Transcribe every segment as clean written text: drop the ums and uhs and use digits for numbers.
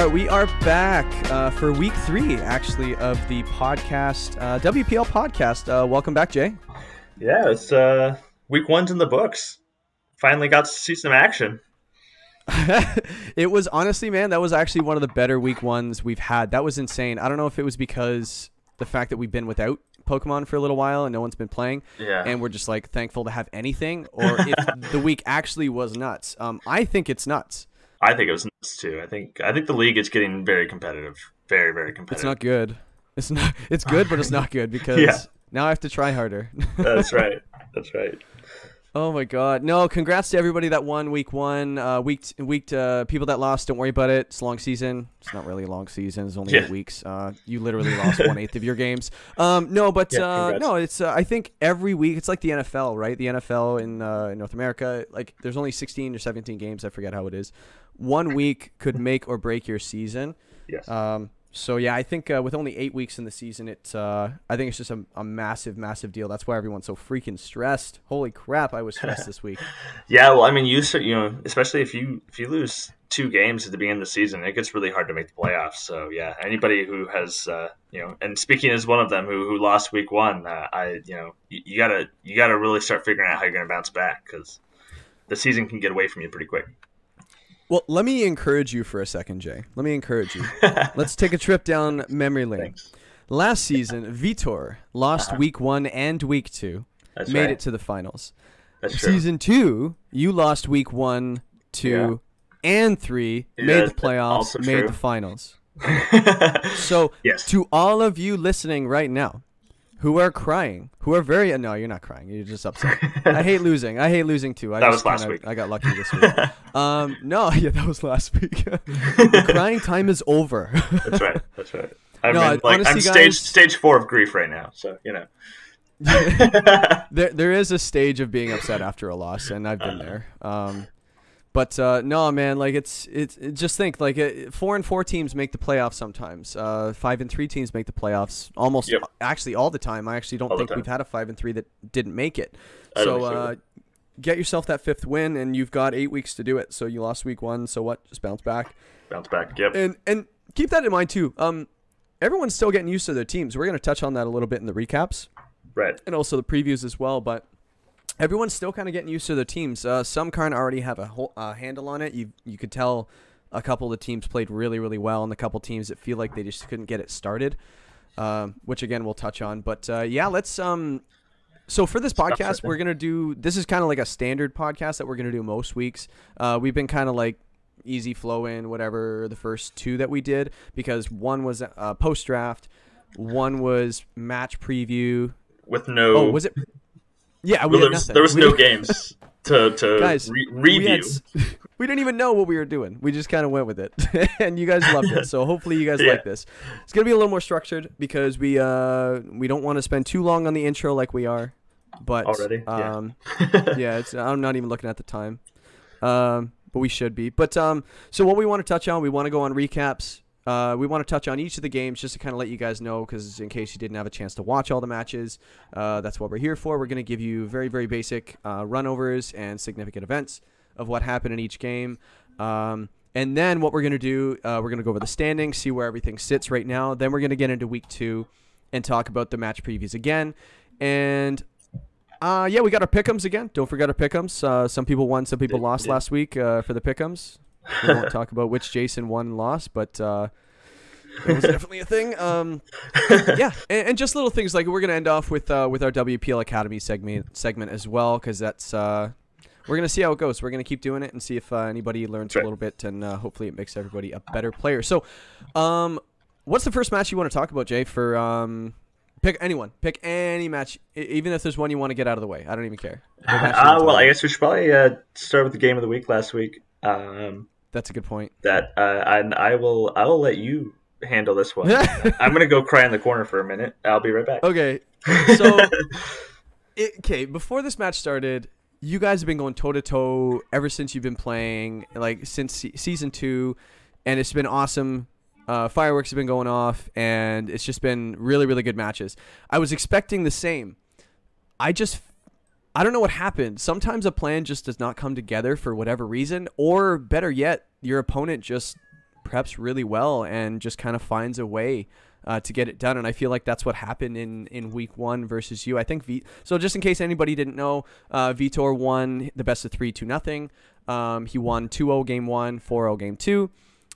All right, we are back for week 3, actually, of the podcast, WPL podcast. Welcome back, Jay. Yeah, it's week 1's in the books. Finally got to see some action. It was honestly, man, that was actually one of the better week 1s we've had. That was insane. I don't know if it was because the fact that we've been without Pokemon for a little while and no one's been playing, and we're just like thankful to have anything, or if the week actually was nuts. I think it's nuts. I think it was nuts too. I think the league is getting very competitive, very, very competitive. It's not good. It's not. It's good, but it's not good because now I have to try harder. That's right. That's right. Oh my God! No, congrats to everybody that won week 1. People that lost, don't worry about it. It's a long season. It's not really a long season. It's only 8 weeks. You literally lost 1/8 of your games. It's. I think every week it's like the NFL, right? The NFL in North America, like there's only 16 or 17 games. I forget how it is. 1 week could make or break your season. Yes. So yeah, I think with only 8 weeks in the season, I think it's just a massive, massive deal. That's why everyone's so freaking stressed. Holy crap, I was stressed this week. Yeah, well, I mean, you know, especially if you lose 2 games at the beginning of the season, it gets really hard to make the playoffs. So yeah, anybody who has you know, and speaking as one of them who lost week 1, you gotta really start figuring out how you're gonna bounce back because the season can get away from you pretty quick. Well, let me encourage you for a second, Jay. Let me encourage you. Let's take a trip down memory lane. Thanks. Last season, Vitor lost week 1 and week 2, made it to the finals. That's true. Season 2, you lost week 1, 2, and 3, made the playoffs, made the finals. So to all of you listening right now, who are crying? Who are very? No, you're not crying. You're just upset. I hate losing. I hate losing too. That was last week. I got lucky this week. That was last week. The crying time is over. That's right. That's right. I'm stage 4 of grief right now. So you know, there is a stage of being upset after a loss, and I've been there. Man, like it's just think like 4 and 4 teams make the playoffs sometimes. 5 and 3 teams make the playoffs almost actually all the time. I actually don't think we've had a 5 and 3 that didn't make it. So get yourself that 5th win, and you've got 8 weeks to do it. So you lost week 1, so what? Just bounce back. Bounce back. Yep. And keep that in mind too. Everyone's still getting used to their teams. We're gonna touch on that a little bit in the recaps, right? And also the previews as well, but. Everyone's still kind of getting used to their teams. Some kind of already have a whole handle on it. You could tell a couple of the teams played really, really well, and a couple teams that feel like they just couldn't get it started, which, again, we'll touch on. But, let's so for this podcast, we're going to do – this is kind of like a standard podcast that we're going to do most weeks. We've been kind of like easy flow in, whatever, the first 2 that we did because 1 was post-draft, 1 was match preview. With no – Oh, was it – Yeah, there was no games to guys, review. We didn't even know what we were doing. We just kind of went with it, and you guys loved it. So hopefully you guys like this. It's going to be a little more structured because we don't want to spend too long on the intro like we are. But already, I'm not even looking at the time, but we should be. But so what we want to touch on, we want to go on recaps. We want to touch on each of the games just to kind of let you guys know because in case you didn't have a chance to watch all the matches, that's what we're here for. We're going to give you very, very basic runovers and significant events of what happened in each game. And then what we're going to do, we're going to go over the standings, see where everything sits right now. Then we're going to get into week 2 and talk about the match previews again. And... we got our pick'ems again. Don't forget our pick'ems. Some people won, some people lost last week for the pick'ems. We won't talk about which Jason won and lost, but it was definitely a thing. And just little things like we're gonna end off with our WPL Academy segment as well, because that's we're gonna see how it goes. We're gonna keep doing it and see if anybody learns a little bit, and hopefully it makes everybody a better player. So, what's the first match you want to talk about, Jay? For pick anyone, pick any match, even if there's one you want to get out of the way. I don't even care. I guess we should probably start with the game of the week last week. That's a good point. That and I will let you handle this one. I'm gonna go cry in the corner for a minute. I'll be right back. Okay. So, before this match started, you guys have been going toe to toe ever since you've been playing, like since season 2, and it's been awesome. Fireworks have been going off, and it's just been really, really good matches. I was expecting the same. I don't know what happened. Sometimes a plan just does not come together for whatever reason, or better yet, your opponent just preps really well and just kind of finds a way to get it done. And I feel like that's what happened in week one versus you. I think so just in case anybody didn't know, Vitor won the best of 3 2-0. He won 2-0 game 1, 4-0 game 2.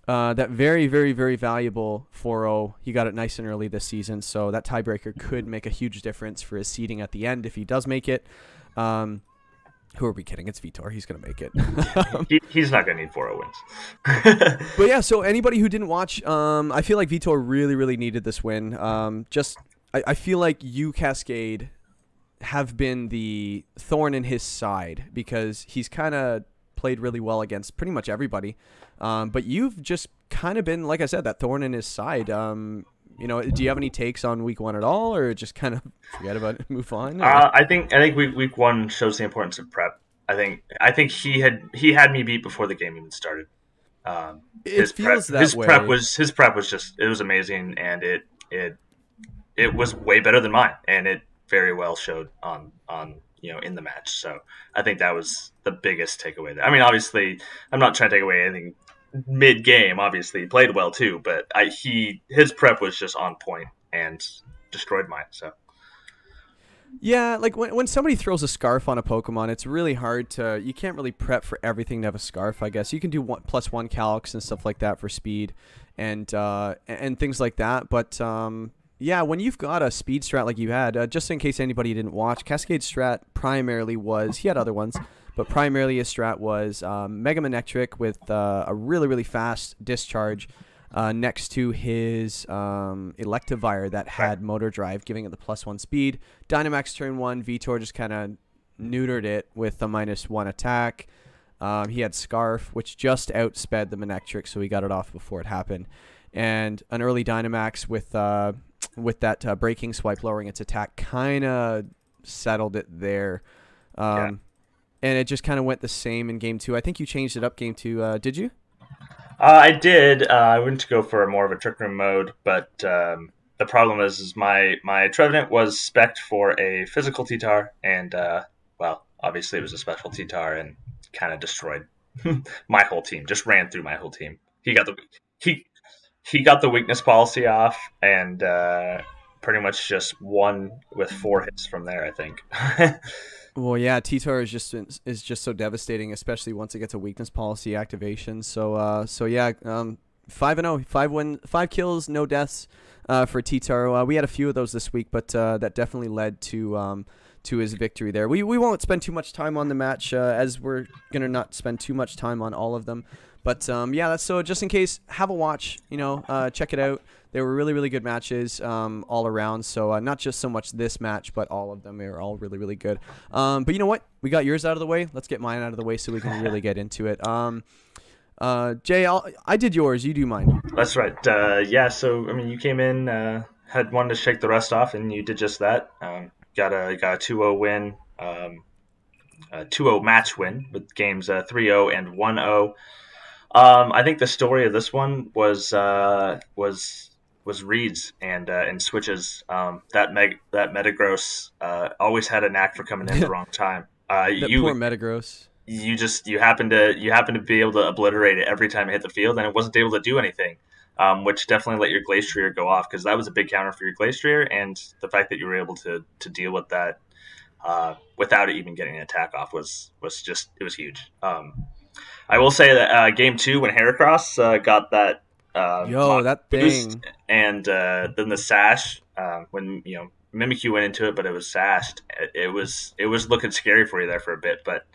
That very, very, very valuable 4-0. He got it nice and early this season, so that tiebreaker could make a huge difference for his seeding at the end if he does make it. Who are we kidding? It's Vitor. He's going to make it. He's not going to need 4-0 wins. But yeah, so anybody who didn't watch, I feel like Vitor really, really needed this win. I feel like you, Cascade, have been the thorn in his side because he's kind of played really well against pretty much everybody. But you've just kind of been, like I said, that thorn in his side. You know, do you have any takes on week one at all, or just kind of forget about it and move on? I think week one shows the importance of prep. I think he had me beat before the game even started. His prep was amazing, and it was way better than mine, and it very well showed on you know, in the match. So I think that was the biggest takeaway there. I mean, obviously, I'm not trying to take away anything mid-game. Obviously, he played well too, but his prep was just on point and destroyed mine. So yeah, like when somebody throws a scarf on a Pokemon, it's really hard to, you can't really prep for everything to have a scarf. I guess you can do +1 calyx and stuff like that for speed and things like that, but yeah, when you've got a speed strat like you had, just in case anybody didn't watch, Cascade's strat primarily was, he had other ones, but primarily his strat was Mega Manectric with a really, really fast discharge next to his Electivire that had Motor Drive, giving it the +1 speed. Dynamax turn 1, Vitor just kind of neutered it with a -1 attack. He had Scarf, which just outsped the Manectric, so he got it off before it happened. And an early Dynamax with that Breaking Swipe lowering its attack kind of settled it there. Yeah. And it just kind of went the same in Game 2. I think you changed it up Game 2, did you? I did. I went to go for more of a Trick Room mode, but the problem is my Trevenant was spec'd for a physical T-tar, and, well, obviously it was a special T-tar and kind of destroyed my whole team, just ran through my whole team. He got the Weakness Policy off, and pretty much just won with 4 hits from there, I think. Well, yeah, T-tar is just so devastating, especially once it gets a Weakness Policy activation. So, yeah, 5-0, 5 kills, no deaths for T-tar. We had a few of those this week, but that definitely led to his victory there. We won't spend too much time on the match, as we're gonna not spend too much time on all of them. But yeah, that's, so just in case, have a watch. You know, check it out. They were really, really good matches all around. So not just so much this match, but all of them. They were all really, really good. But you know what? We got yours out of the way. Let's get mine out of the way so we can really get into it. Jay, I did yours. You do mine. That's right. Yeah, so, I mean, you came in, had wanted to shake the rust off, and you did just that. Got a 2-0 win, a 2-0 match win with games 3-0 and 1-0. I think the story of this one was reads and switches. That Metagross always had a knack for coming in the wrong time. Poor Metagross. You happened to be able to obliterate it every time it hit the field, and it wasn't able to do anything, which definitely let your Glacier go off, because that was a big counter for your Glacier, and the fact that you were able to deal with that without it even getting an attack off was huge. I will say that game 2, when Heracross got that. That thing, and then the sash, when, you know, Mimikyu went into it, but it was sashed. It was looking scary for you there for a bit, but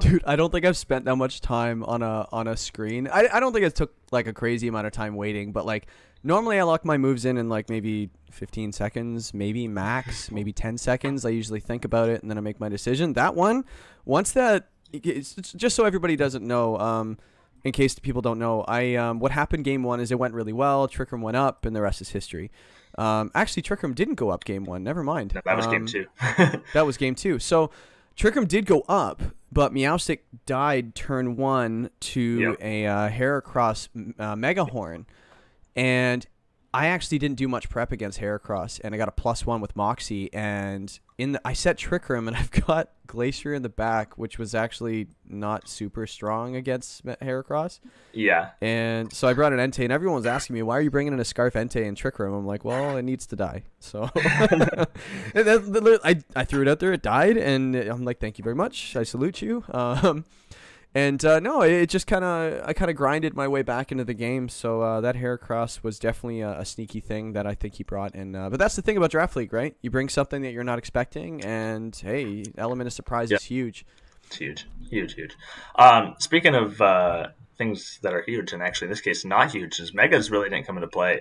dude, I don't think I've spent that much time on a screen. I don't think it took like a crazy amount of time waiting, but like normally I lock my moves in like maybe 15 seconds, maybe max, maybe 10 seconds. I usually think about it and then I make my decision. That one, once that, it's just so everybody doesn't know. In case people don't know, what happened game 1 is it went really well. Trick Room went up, and the rest is history. Actually, Trick Room didn't go up game 1. Never mind. No, that was game 2. That was game 2. So Trick Room did go up, but Meowstic died turn 1 to a Heracross Mega Horn. And I actually didn't do much prep against Heracross, and I got a +1 with Moxie, and I set Trick Room, and I've got Glacier in the back, which was actually not super strong against Heracross. Yeah. And so I brought an Entei, and everyone was asking me, why are you bringing in a Scarf Entei in Trick Room? I'm like, well, it needs to die. So I threw it out there, it died, and I'm like, thank you very much, I salute you. No, it just I kind of grinded my way back into the game. So that Heracross was definitely a sneaky thing that I think he brought. And but that's the thing about Draft League, right? You bring something that you're not expecting, and hey, element of surprise is huge. It's huge, huge, huge. Speaking of things that are huge, and actually in this case not huge, is Megas really didn't come into play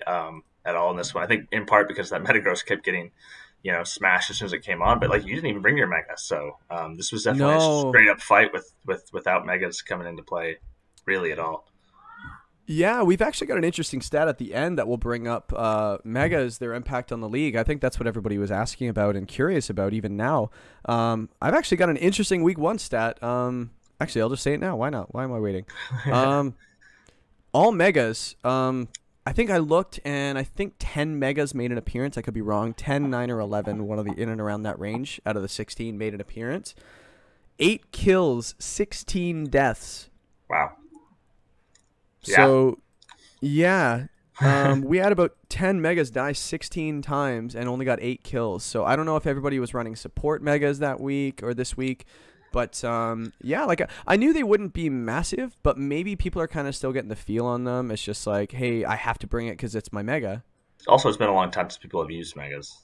at all in this one. I think in part because that Metagross kept getting, you know, smashed as soon as it came on, but like you didn't even bring your Mega, so this was definitely a straight up fight without Megas coming into play really at all. Yeah, we've actually got an interesting stat at the end that we'll bring up. Megas, their impact on the league. I think that's what everybody was asking about and curious about even now. I've actually got an interesting week 1 stat. Actually, I'll just say it now. Why not? Why am I waiting? All Megas. I think I looked, and I think 10 Megas made an appearance. I could be wrong. 10, 9, or 11, one of the in and around that range out of the 16 made an appearance. 8 kills, 16 deaths. Wow. So, yeah. We had about 10 Megas die 16 times and only got 8 kills. So I don't know if everybody was running support Megas that week or this week. But, yeah, like I knew they wouldn't be massive, but maybe people are kind of still getting the feel on them. It's just like, hey, I have to bring it because it's my Mega. Also, it's been a long time since people have used Megas,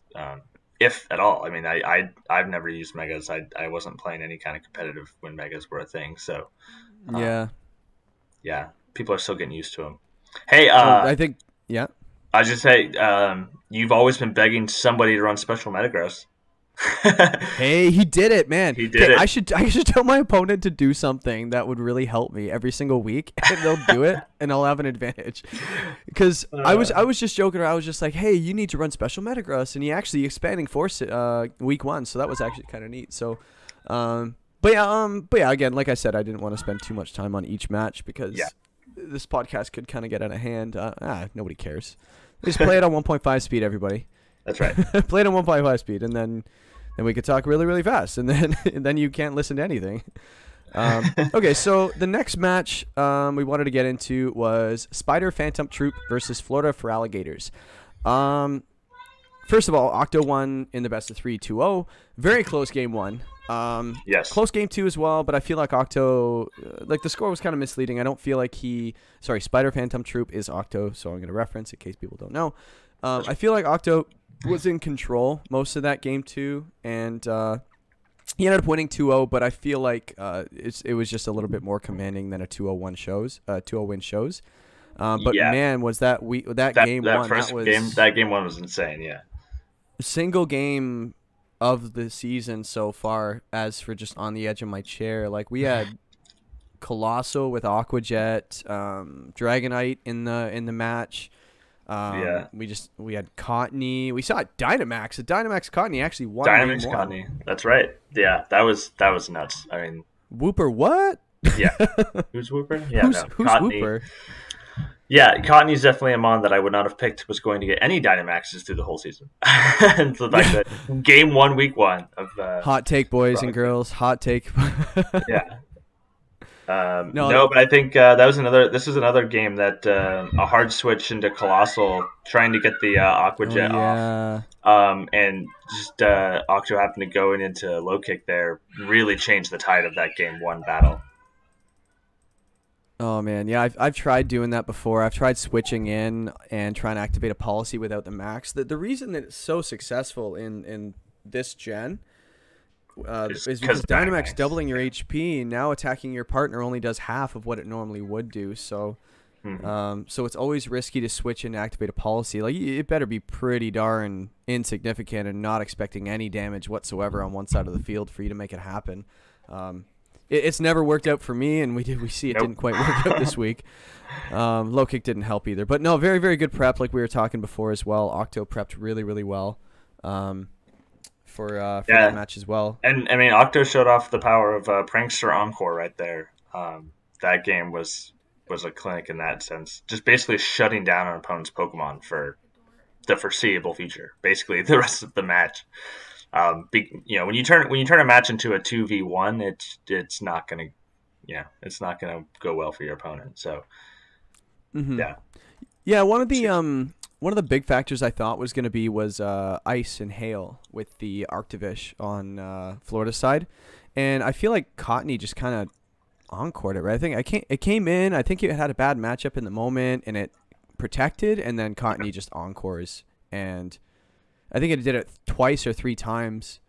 if at all. I mean, I've never used Megas. I wasn't playing any kind of competitive when Megas were a thing. So, yeah. Yeah, people are still getting used to them. Hey, I think, yeah. I was just saying, you've always been begging somebody to run Special Metagross. Hey, he did it, man. He did it. I should tell my opponent to do something that would really help me every single week, and they'll do it, and I'll have an advantage. Because I was just joking around. I was just like, hey, you need to run Special Metagross, and he actually expanding force it week 1, so that was actually kind of neat. So, but yeah, again, like I said, I didn't want to spend too much time on each match because this podcast could kind of get out of hand. Nobody cares. Just play it on 1.5 speed, everybody. That's right. Play it on 1.5 speed, and then we could talk really, really fast, and then you can't listen to anything. Okay, so the next match we wanted to get into was Spider Phantom Troop versus Florida Alligators. First of all, Octo won in the best of 3, 2-0. Very close game 1. Yes. Close game 2 as well, but I feel like Octo, like the score was kind of misleading. I don't feel like sorry, Spider Phantom Troop is Octo, so I'm going to reference in case people don't know. I feel like Octo was in control most of that game 2, and he ended up winning 2-0, but I feel like it was just a little bit more commanding than a 2-0 win shows. But man, was that game one was insane. Yeah, single game of the season so far. As for just on the edge of my chair, like we had Colossal with Aqua Jet, Dragonite in the match. Yeah, we had Cottony. We saw Dynamax. The Dynamax Cottony actually won. Dynamax Cottony. That's right. Yeah, that was nuts. I mean, Wooper. What? Yeah, who's Wooper? Yeah, who's Wooper? Yeah, Cottony's definitely a mon that I would not have picked was going to get any Dynamaxes through the whole season. And so like that game 1, week 1 of hot take, boys and girls. Hot take. Yeah. No, but I think that was another. This is another game that a hard switch into Colossal, trying to get the Aqua Jet off, and just Octo happened to go into low kick there, really changed the tide of that game 1 battle. Oh man, yeah, I've tried doing that before. I've tried switching in and trying to activate a policy without the max. The reason that it's so successful in this gen. Is because Dynamax doubling your HP, now attacking your partner only does half of what it normally would do. So, so it's always risky to switch in to activate a policy. Like it better be pretty darn insignificant and not expecting any damage whatsoever on one side of the field for you to make it happen. It's never worked out for me, and we see it didn't quite work out this week. Low kick didn't help either, but no, very very good prep. Like we were talking before as well, Octo prepped really really well. For that match as well. And I mean, Octo showed off the power of Prankster Encore right there. That game was a clinic in that sense. Just basically shutting down an opponent's Pokemon for the foreseeable future, basically the rest of the match. You know, when you turn a match into a 2v1, it's not gonna, it's not gonna go well for your opponent. So, yeah. One of the big factors I thought was gonna be ice and hail with the Arctovish on Florida's side, and I feel like Cottony just kind of encored it, right? It came in. I think it had a bad matchup in the moment, and it protected, and then Cottony just encores, and I think it did it twice or three times.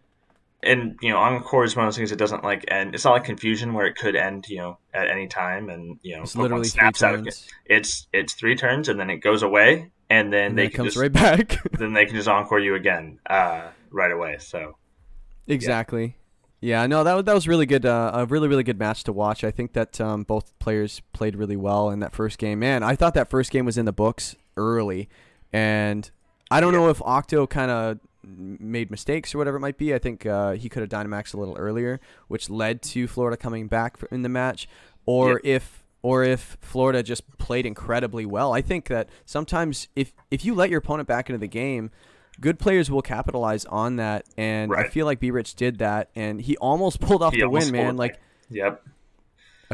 And, Encore is one of those things that doesn't, end. It's not like Confusion where it could end, at any time. And, it's literally snaps out of it. It's three turns, and then it goes away, and then they can just... right back. Then they can just Encore you again right away, so... Exactly. Yeah, no, that was really good. A really, really good match to watch. I think that both players played really well in that first game. Man, I thought that first game was in the books early, and... I don't know if Octo kind of made mistakes or whatever it might be. I think he could have Dynamaxed a little earlier, which led to Florida coming back in the match, or if Florida just played incredibly well. I think that sometimes if you let your opponent back into the game, good players will capitalize on that, and I feel like B-Rich did that, and he almost pulled off the win, man.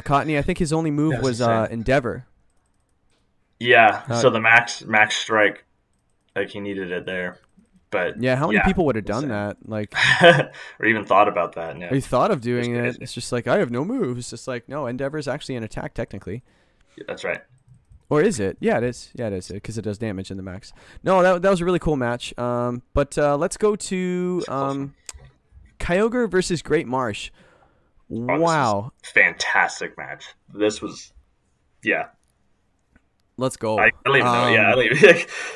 Cottony, I think his only move was Endeavor. Yeah, so the max strike. Like, he needed it there, but yeah. How many people would have done that? Like, or even thought about that? Yeah. Or you thought of doing it? It's just like, I have no moves. It's just like, no, Endeavor is actually an attack technically. Yeah, that's right. Or is it? Yeah, it is. Yeah, it is, because it does damage in the max. No, that was a really cool match. But let's go to Kyogre versus Great Marsh. Oh, wow, fantastic match. This was, yeah. Let's go. I don't even know. Yeah, I don't even,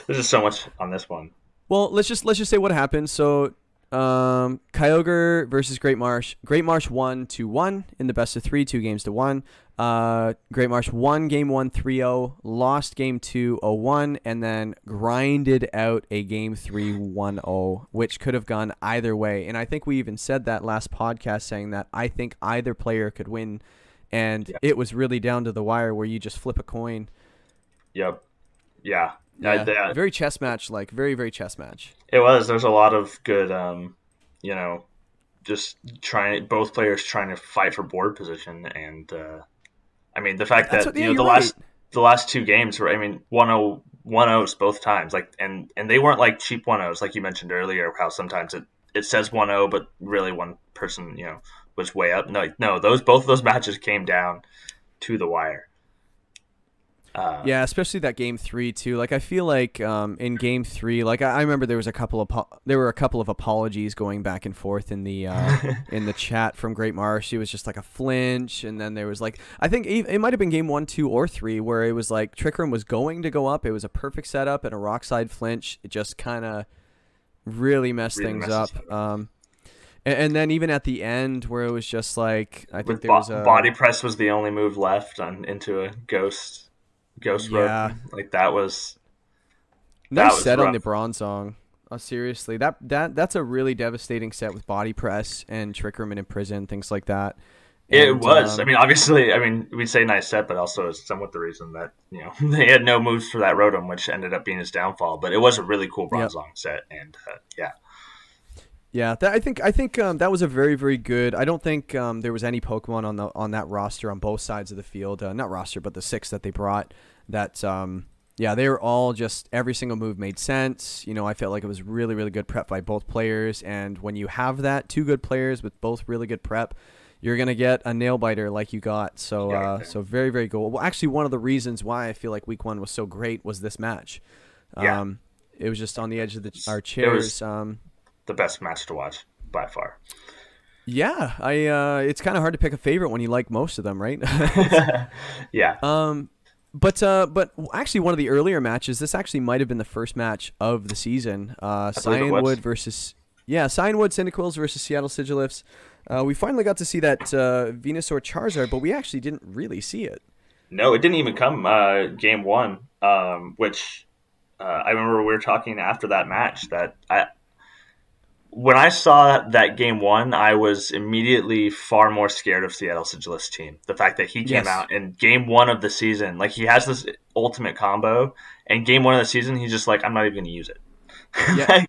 there's just so much on this one. Well, let's just say what happened. So, Kyogre versus Great Marsh. Great Marsh won 2-1 in the best of 3, 2 games to 1. Great Marsh won game 1 3-0, lost game 2 0-1, and then grinded out a game 3 1-0, which could have gone either way. And I think we even said that last podcast, saying that I think either player could win, and it was really down to the wire where you just flip a coin. Yep. Yeah. Very chess match, very, very chess match. It was. There's a lot of good, just both players trying to fight for board position. And, I mean, the fact that, the last 2 games were, 1-0, 1-0s both times. And they weren't like cheap 1-0s, like you mentioned earlier, how sometimes it says 1-0, but really one person, was way up. No, both of those matches came down to the wire. Yeah, especially that game 3 too. I feel like in game 3, I remember there was a couple of apologies going back and forth in the in the chat from Great Marsh. It was just like a flinch, and then there was I think it might have been game 1, 2, or 3 where it was Trick Room was going to go up. It was a perfect setup and a rockside flinch. It just kind of really messed things up. And then even at the end, where it was just I think there was body press was the only move left into a ghost road. That was set rough. On the bronze song. Oh, seriously, that's a really devastating set with body press and Trick Room and Imprison, things like that. And, it was. Obviously, we'd say nice set, but also it's somewhat the reason that they had no moves for that Rotom, which ended up being his downfall. But it was a really cool bronze song set, and yeah. I think that was a very, very good. I don't think there was any Pokemon on that roster on both sides of the field. Not roster, but the 6 that they brought. That they were all just every single move made sense. I felt like it was really, really good prep by both players. And when you have that 2 good players with both really good prep, you're gonna get a nail biter like you got. So so very, very cool. Well, actually, one of the reasons why I feel like Week 1 was so great was this match. It was just on the edge of our chairs. The best match to watch by far. Yeah, it's kind of hard to pick a favorite when you like most of them, right? Yeah. But actually, one of the earlier matches, this actually might have been the first match of the season. Cyanwood versus Cyanwood Cyndaquils versus Seattle Sigilifts. We finally got to see that Venusaur Charizard, but we actually didn't really see it. No, it didn't even come game 1. Which I remember we were talking after that match that when I saw that game 1, I was immediately far more scared of Seattle Sigilifts' team. The fact that he came out in game 1 of the season, he has this ultimate combo, and game 1 of the season, he's just like, I'm not even going to use it. Yeah.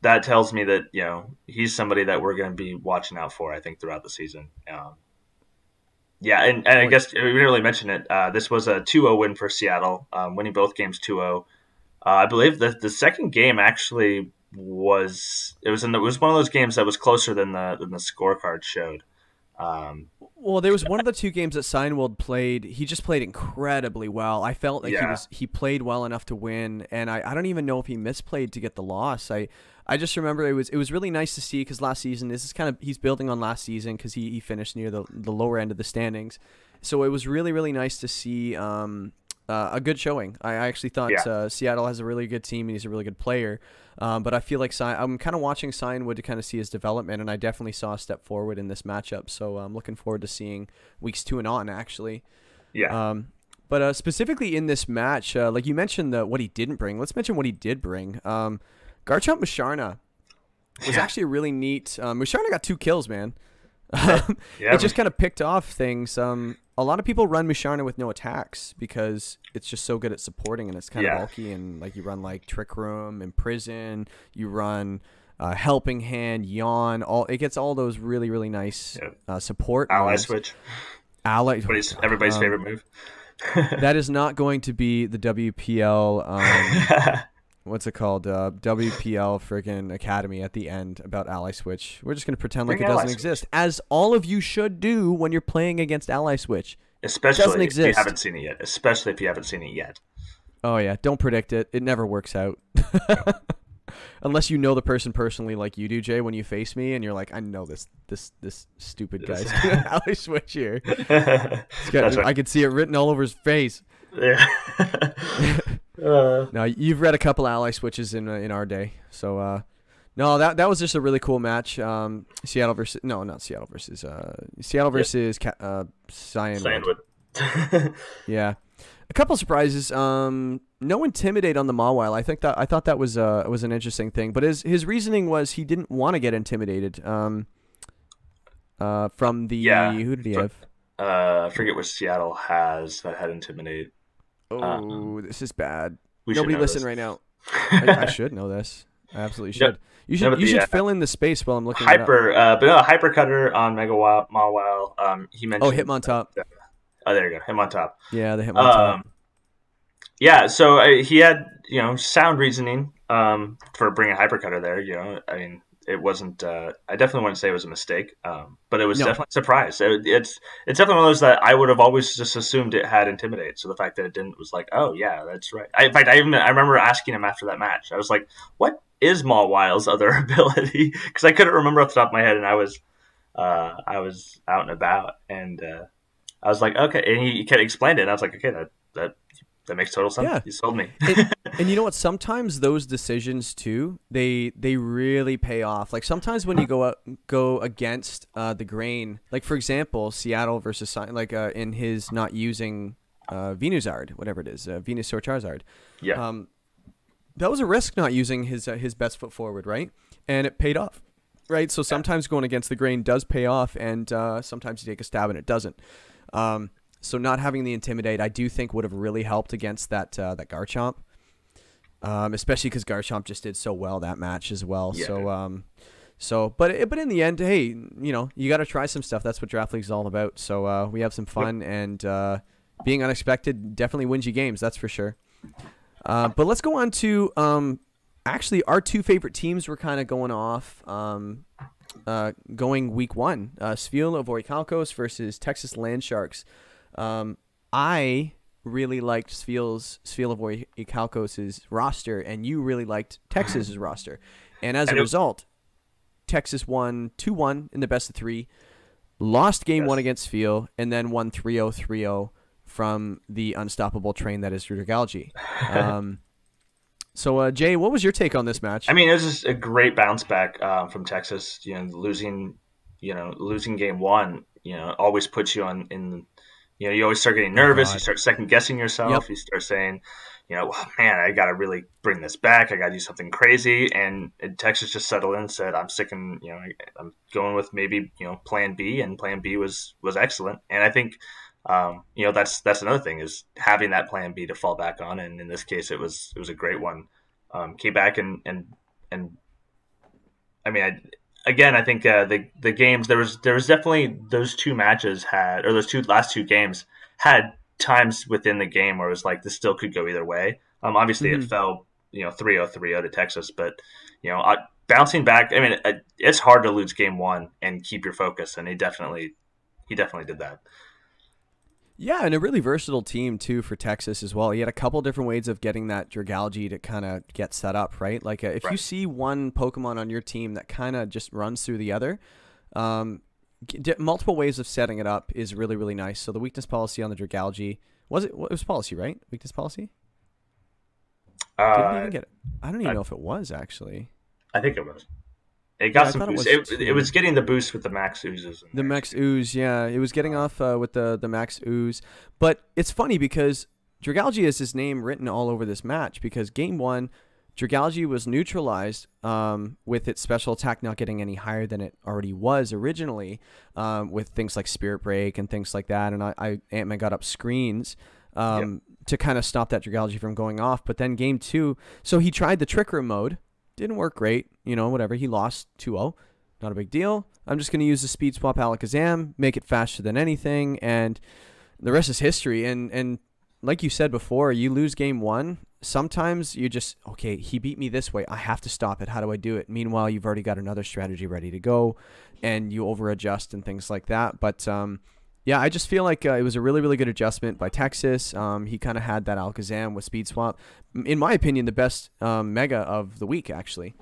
That tells me that, you know, he's somebody that we're going to be watching out for, I think, throughout the season. Yeah, and I guess we didn't really mention it. This was a 2-0 win for Seattle, winning both games 2-0. I believe that the second game actually was it was one of those games that was closer than the scorecard showed. Well, there was one of the two games that Cyanwood played. He just played incredibly well. I felt like he played well enough to win, and I don't even know if he misplayed to get the loss. I just remember it was really nice to see, because last season, this is kind of, he's building on last season, because he finished near the lower end of the standings. So it was really, really nice to see a good showing. I actually thought Seattle has a really good team and he's a really good player. But I feel like I'm kind of watching Cyanwood to kind of see his development, and I definitely saw a step forward in this matchup. So I'm looking forward to seeing weeks 2 and on, actually. Yeah. But specifically in this match, like you mentioned what he didn't bring. Let's mention what he did bring. Garchomp Musharna was actually really neat. Musharna got 2 kills, man. It just kind of picked off things. A lot of people run Musharna with no attacks because it's just so good at supporting, and it's kind of bulky, and like you run like Trick Room, Imprison, you run Helping Hand, Yawn. It gets all those really, really nice support. Ally Switch. Everybody's favorite move. That is not going to be the WPL... what's it called? WPL friggin' Academy at the end about Ally Switch. We're just going to pretend like it doesn't exist, as all of you should do when you're playing against Ally Switch. Especially if you haven't seen it yet. Oh, yeah. Don't predict it. It never works out. Unless you know the person personally like you do, Jay, when you face me, and you're like, I know this stupid guy's Ally Switch here. I could see it written all over his face. Yeah. No, you've read a couple Ally Switches in our day, so no, that was just a really cool match. Seattle versus Cyanwood. Yeah, a couple surprises. No Intimidate on the Mawile. I thought that was an interesting thing, but his reasoning was he didn't want to get intimidated. From the who did he have? I forget what Seattle has that had Intimidate. Oh, this is bad. Nobody listen right now. I should know this. I absolutely should. You should fill in the space while I'm looking. Hyper Cutter on Mega Mawile. He mentioned. Oh, Hitmontop. Oh, there you go. Hitmontop. Yeah, the Hitmontop. Yeah, so he had sound reasoning for bringing Hyper Cutter there. I mean, it wasn't. I definitely wouldn't say it was a mistake, but it was definitely a surprise. It's definitely one of those that I would have always just assumed it had Intimidate. So the fact that it didn't was like, oh yeah, that's right. In fact, I remember asking him after that match. I was like, what is Mawile's other ability? Because I couldn't remember off the top of my head, and I was out and about, and I was like, okay, and he kind of explained it, and I was like, okay, that makes total sense. Yeah. You sold me. And you know what? Sometimes those decisions too, they really pay off. Like sometimes when you go against the grain, like for example, Seattle versus in his not using Venusaur, whatever it is, Venusaur Charizard. Yeah. That was a risk, not using his best foot forward, right? And it paid off, right? So sometimes going against the grain does pay off, and sometimes you take a stab and it doesn't. So not having the Intimidate, I do think, would have really helped against that Garchomp, especially because Garchomp just did so well that match as well. Yeah. So, but in the end, hey, you got to try some stuff. That's what Draft League's all about. So we have some fun, and being unexpected definitely wins you games. That's for sure. But let's go on to actually our two favorite teams were kind of going off. Going week 1, Spheal of Orichalcos versus Texas Land Sharks. I really liked Spheal of Orichalcos' roster, and you really liked Texas's roster. And as a result, Texas won 2-1 in the best of 3, lost game 1 against Spheal, and then won 3-0, 3-0 from the unstoppable train that is Dragalge. So, Jay, what was your take on this match? I mean, it was just a great bounce back from Texas. Losing game 1, always puts you you always start getting nervous. You start second guessing yourself. Yep. You start saying, well, man, I got to really bring this back. I got to do something crazy. And Texas just settled in and said, I'm sick, and I'm going with maybe, plan B. And plan B was excellent. And I think, that's another thing, is having that plan B to fall back on. And in this case, it was a great one. came back and I mean, I think the games there was definitely those two matches had, or those two last two games had times within the game where it was like this still could go either way. Obviously it fell 3-0 to Texas, but bouncing back. I mean, it's hard to lose game one and keep your focus, and he definitely did that. Yeah, and a really versatile team, too, for Texas as well. He had a couple different ways of getting that Dragalge to kind of get set up, right? Like, if you see one Pokemon on your team that kind of just runs through the other, multiple ways of setting it up is really, really nice. So the weakness policy on the Dragalge, it was policy, right? Weakness policy? Didn't even get it. I don't even know if it was, actually. I think it was. It got some boost. It was getting the boost with the max oozes. The max ooze, yeah. It was getting off with the max ooze. But it's funny because Dragalge is his name written all over this match, because game one, Dragalge was neutralized with its special attack not getting any higher than it already was originally, with things like Spirit Break and things like that. And Ant-Man got up screens to kind of stop that Dragalge from going off. But then game two, so he tried the Trick Room mode. Didn't work great, whatever. He lost 2-0. Not a big deal. I'm just going to use the speed swap Alakazam, make it faster than anything, and the rest is history. And like you said before, you lose game one. Sometimes you just, okay, he beat me this way. I have to stop it. How do I do it? Meanwhile, you've already got another strategy ready to go, and you over-adjust and things like that. But, yeah, I just feel like it was a really, really good adjustment by Texas. He kind of had that Alakazam with Speed Swap. In my opinion, the best Mega of the week, actually.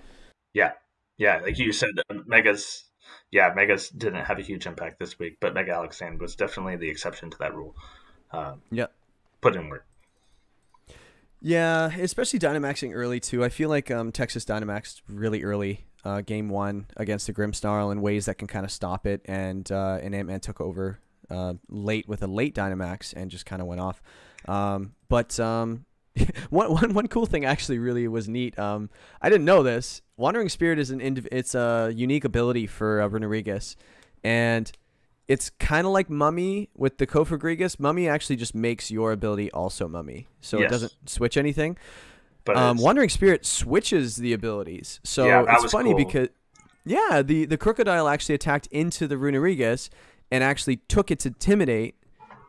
Yeah. Yeah, like you said, Megas didn't have a huge impact this week, but Mega Alakazam was definitely the exception to that rule. Yeah. Put in work. Yeah, especially Dynamaxing early, too. I feel like Texas Dynamaxed really early. Game one against the Grimmsnarl in ways that can kind of stop it, and Ant-Man took over late with a late Dynamax and just kind of went off. One cool thing actually really was neat. I didn't know this. Wandering Spirit is it's a unique ability for Reneregas, and it's kind of like Mummy with the Kofagrigus. Mummy actually just makes your ability also Mummy, so it doesn't switch anything. But Wandering Spirit switches the abilities, so it's funny because the Crocodile actually attacked into the Reneregas and actually took its Intimidate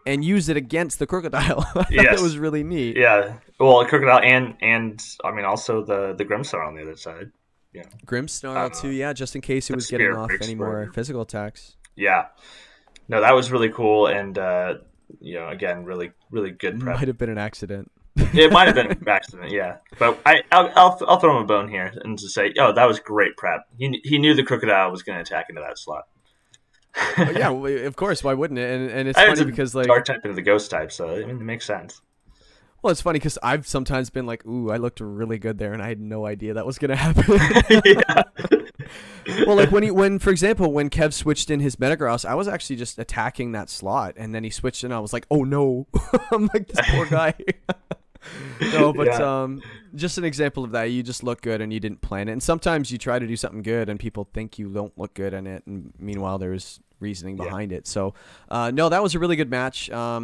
and used it against the Crocodile. That was really neat. Yeah. Well, Crocodile and I mean, also the Grimmsnarl on the other side. Yeah. Grimmsnarl too, yeah, just in case it was getting off any more physical attacks. Yeah. No, that was really cool, and again, really, really good prep. Might have been an accident. It might have been an accident, yeah. But I'll throw him a bone here and just say, oh, that was great prep. He knew the Crocodile was going to attack into that slot. Yeah, of course. Why wouldn't it? And it's funny because like dark type into the ghost type, so I mean, it makes sense. Well, it's funny because I've sometimes been like, "Ooh, I looked really good there," and I had no idea that was gonna happen. Well, like for example, when Kev switched in his Metagross, I was actually just attacking that slot, and then he switched in. I was like, "Oh no!" I'm like this poor guy. No, but just an example of that. You just look good and you didn't plan it. And sometimes you try to do something good and people think you don't look good in it. And meanwhile, there's reasoning behind it. So, no, that was a really good match. I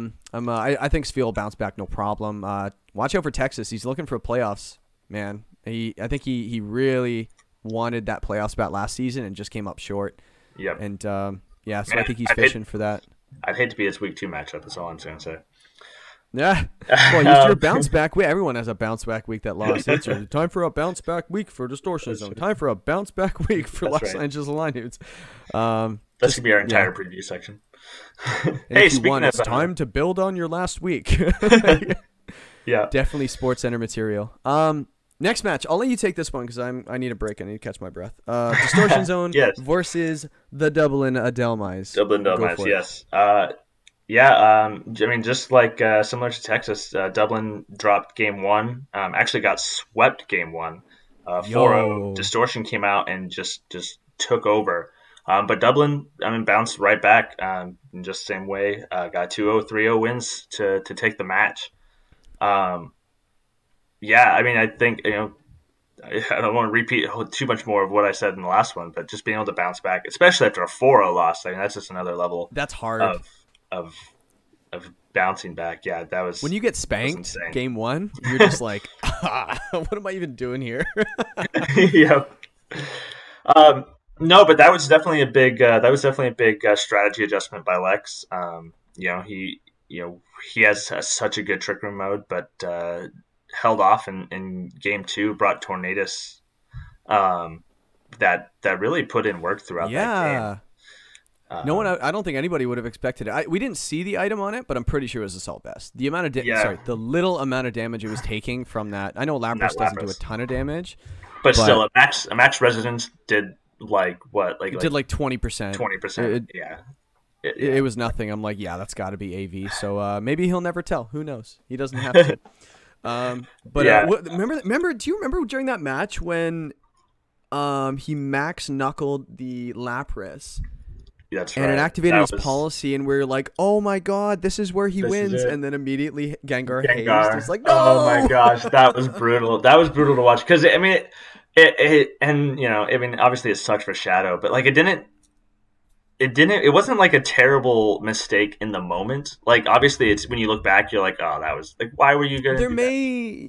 think Spheal will bounce back no problem. Watch out for Texas. He's looking for playoffs, man. I think he really wanted that playoff spot last season and just came up short. Yep. And, yeah, so man, I think he's fishing for that. I'd hate to be his week two matchup. That's all I'm saying. So. Yeah, well, your bounce back week. Everyone has a bounce back week that lost. It's time for a bounce back week for Distortion Zone. Time for a bounce back week for Los Angeles Line Dudes. That's gonna be our entire preview section. Hey, it's time to build on your last week. Yeah, definitely Sports Center material. Next match, I'll let you take this one because I need a break. I need to catch my breath. Distortion Zone versus the Dublin Adelmys. Dublin Adelmys, yes. Yeah, I mean, just like similar to Texas, Dublin dropped game one, actually got swept game one. 4-0, Distortion came out and just took over. But Dublin, I mean, bounced right back in just the same way, got 2-0, 3-0 wins to take the match. Yeah, I mean, I think, I don't want to repeat too much more of what I said in the last one, but just being able to bounce back, especially after a 4-0 loss, I mean, that's just another level. That's hard. Of bouncing back. Yeah, that was when you get spanked game one. You're just like, ah, what am I even doing here? Yep. No, but that was definitely a big strategy adjustment by Lex. He has such a good Trick Room mode, but held off in game two, brought Tornadus. That really put in work throughout that game. I don't think anybody would have expected it. We didn't see the item on it, but I'm pretty sure it was Assault Vest. The amount of the little amount of damage it was taking from that. I know Lapras doesn't do a ton of damage, but still, a max residence did like 20%. 20%. Yeah. It was nothing. I'm like, yeah, that's got to be AV. So maybe he'll never tell. Who knows? He doesn't have to. Do you remember during that match when he max knuckled the Lapras? That's right. And it activated his policy, and we were like, oh my god, this is where he wins. And then immediately Gengar hazed. It's like, no! Oh my gosh, that was brutal. That was brutal to watch because I mean, obviously it sucked for Shadow, but like it wasn't like a terrible mistake in the moment. Like obviously, it's when you look back, you're like, oh, that was like, why were you going to do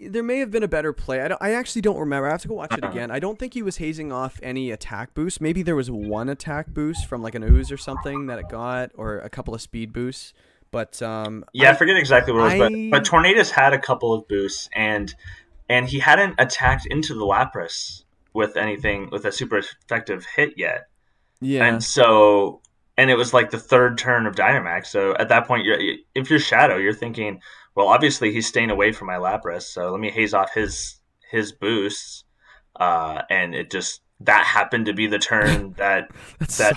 that? There may have been a better play. I actually don't remember. I have to go watch it again. I don't think he was hazing off any attack boost. Maybe there was one attack boost from like an ooze or something that it got, or a couple of speed boosts. But I forget exactly what it was. But Tornadus had a couple of boosts, and he hadn't attacked into the Lapras with anything with a super effective hit yet. Yeah, and it was like the third turn of Dynamax. So at that point, if you're Shadow, you're thinking, well, obviously he's staying away from my Lapras, so let me haze off his boosts. And it just that happened to be the turn that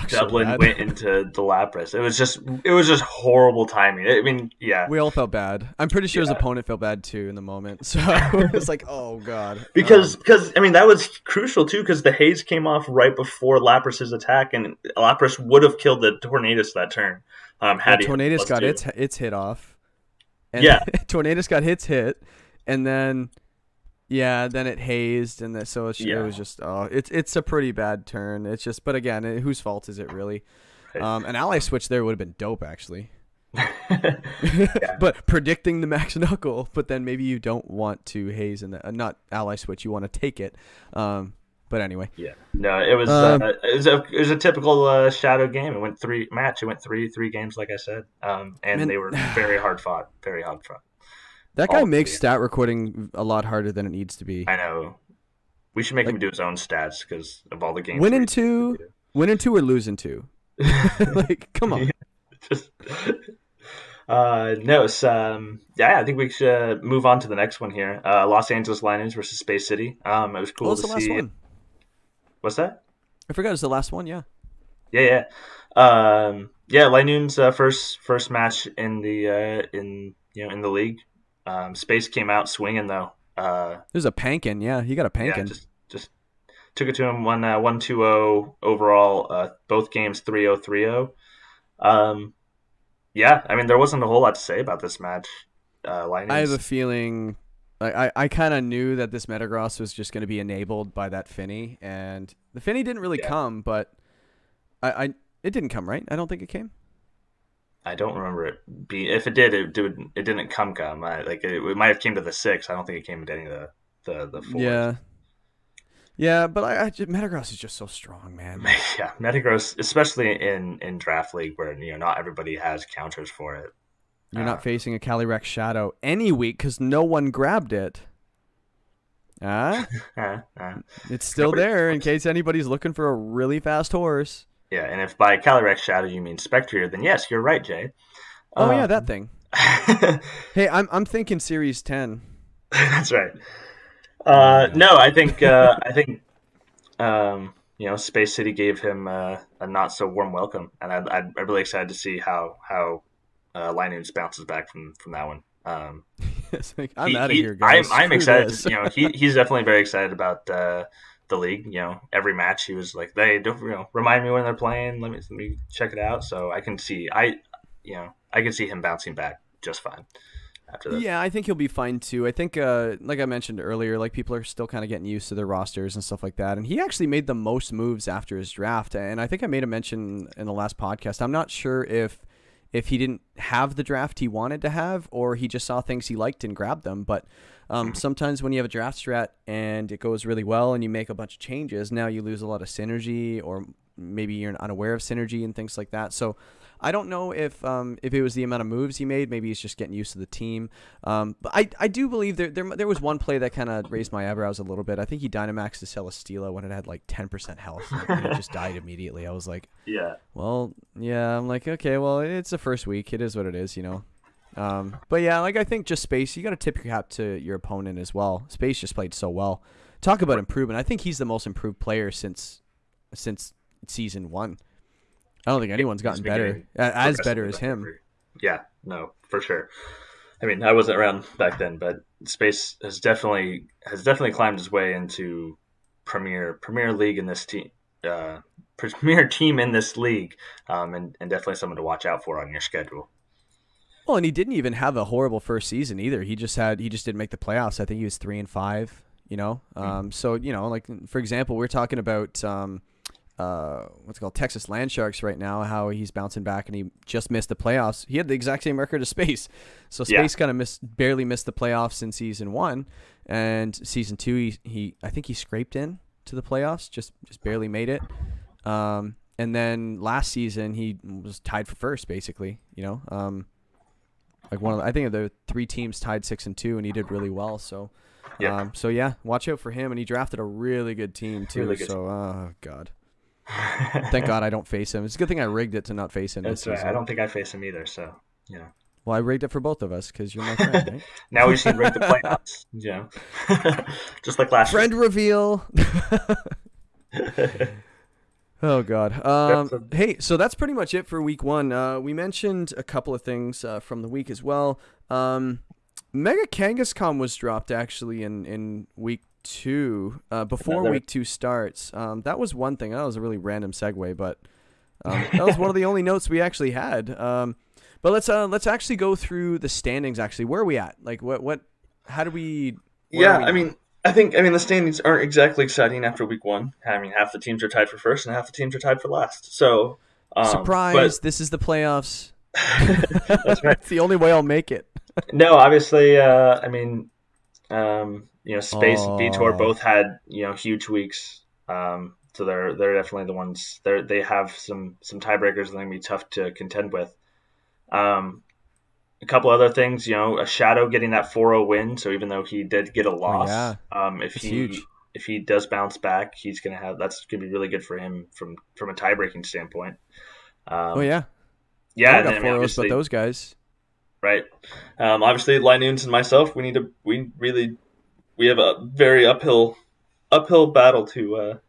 Dublin went into the Lapras. It was just horrible timing. I mean, yeah, we all felt bad. I'm pretty sure his opponent felt bad too in the moment. So it was like, oh god, because I mean that was crucial too because the haze came off right before Lapras's attack, and Lapras would have killed the Tornadus that turn. Tornadus got its hit off. And yeah, Tornadus got its hit, and then. Yeah, then it hazed, and it was just it's a pretty bad turn. It's just, but again, whose fault is it really? An Ally Switch there would have been dope actually. But predicting the max knuckle, but then maybe you don't want to haze and not Ally Switch. You want to take it. But anyway. Yeah. No, it was a typical Shadow game. It went three games, like I said, and they were very hard fought. Very hard fought. That guy makes stat recording a lot harder than it needs to be. I know. We should make him do his own stats because of all the games. Winning two or losing two. Like, come on. I think we should move on to the next one here. Los Angeles Liners versus Space City. It was cool to see. What's the last one? What's that? I forgot. It was the last one. Yeah. Yeah. Yeah. Linoon's first match in the in the league. Space came out swinging though. There's a Pankin, yeah. He got a Pankin. Yeah, just took it to him 1-2-0 overall. Both games 3-0, 3-0. I mean there wasn't a whole lot to say about this match. I have a feeling I kind of knew that this Metagross was just going to be enabled by that Finny, and the Finny didn't really come, but it didn't come right. I don't think it came. I don't remember it being. If it did, it didn't come. It might have came to the 6. I don't think it came to any of the 4. Yeah, but Metagross is just so strong, man. Yeah, Metagross, especially in draft league where not everybody has counters for it. You're not facing a Calyrex Shadow any week because no one grabbed it. It's still there in case anybody's looking for a really fast horse. Yeah, and if by Calyrex Shadow you mean Spectrier, then yes, you're right, Jay. Oh yeah, that thing. Hey, I'm thinking Series 10. That's right. I think Space City gave him a not so warm welcome, and I'm really excited to see how Linoons bounces back from that one. I'm out of here, guys. I'm excited. He's definitely very excited about. The league, every match he was like, "They don't, remind me when they're playing. Let me check it out." So I can see, I can see him bouncing back just fine after that. Yeah, I think he'll be fine too. I think, like I mentioned earlier, like people are still kind of getting used to their rosters and stuff like that. And he actually made the most moves after his draft. And I think I made a mention in the last podcast. I'm not sure if if he didn't have the draft he wanted to have, or he just saw things he liked and grabbed them. But sometimes when you have a draft strat and it goes really well and you make a bunch of changes, now you lose a lot of synergy, or maybe you're unaware of synergy and things like that. So I don't know if it was the amount of moves he made. Maybe he's just getting used to the team. But I do believe there was one play that kind of raised my eyebrows a little bit. I think he Dynamaxed to Celesteela when it had like 10% health. And it just died immediately. I was like, yeah. Well, yeah. I'm like, okay, well, it's the first week. It is what it is, you know. But yeah, like I think just Space, you got to tip your hat to your opponent as well. Space just played so well. Talk about improvement. I think he's the most improved player since season one. I don't think anyone's gotten better, as better as him. Yeah, no, for sure. I mean, I wasn't around back then, but Space has definitely climbed his way into premier league in this team, premier team in this league, and definitely someone to watch out for on your schedule. Well, and he didn't even have a horrible first season either. He just didn't make the playoffs. I think he was 3-5. You know, so you know, like for example, we're talking about. What's it called, Texas Land Sharks right now, how he's bouncing back and he just missed the playoffs. He had the exact same record as Space. So Space kind of barely missed the playoffs in season one, and season two he I think he scraped in to the playoffs, just barely made it. And then last season he was tied for first basically, you know. Like one of the, I think the three teams tied 6-2, and he did really well. So yeah. So yeah, watch out for him, and he drafted a really good team too. Really good so team. Oh god. Thank God I don't face him. It's a good thing I rigged it to not face him. That's right. I don't think I face him either. So yeah. Well, I rigged it for both of us because you're my friend. Right? Now we should rig the playoffs. Yeah. Just like last friend week. Reveal. Oh God. Hey, so that's pretty much it for week one. We mentioned a couple of things from the week as well. Mega Kangaskhan was dropped actually in week two before week two starts. That was one thing. That was a really random segue, but that was one of the only notes we actually had. But let's actually go through the standings. Actually, where are we at? Like what? How do we? Yeah, I mean, I mean the standings aren't exactly exciting after week one. I mean, half the teams are tied for first and half the teams are tied for last. So surprise! But... this is the playoffs. That's right. It's the only way I'll make it. No, obviously, I mean. You know, Space and Vitor both had, you know, huge weeks. So they're definitely the ones they have some tiebreakers that are gonna be tough to contend with. A couple other things, you know, a Shadow getting that 4-0 win. So even though he did get a loss, if he does bounce back, that's gonna be really good for him from a tiebreaking standpoint. I got 4-0s, but those guys. Right. Obviously, Linoons and myself, we have a very uphill battle to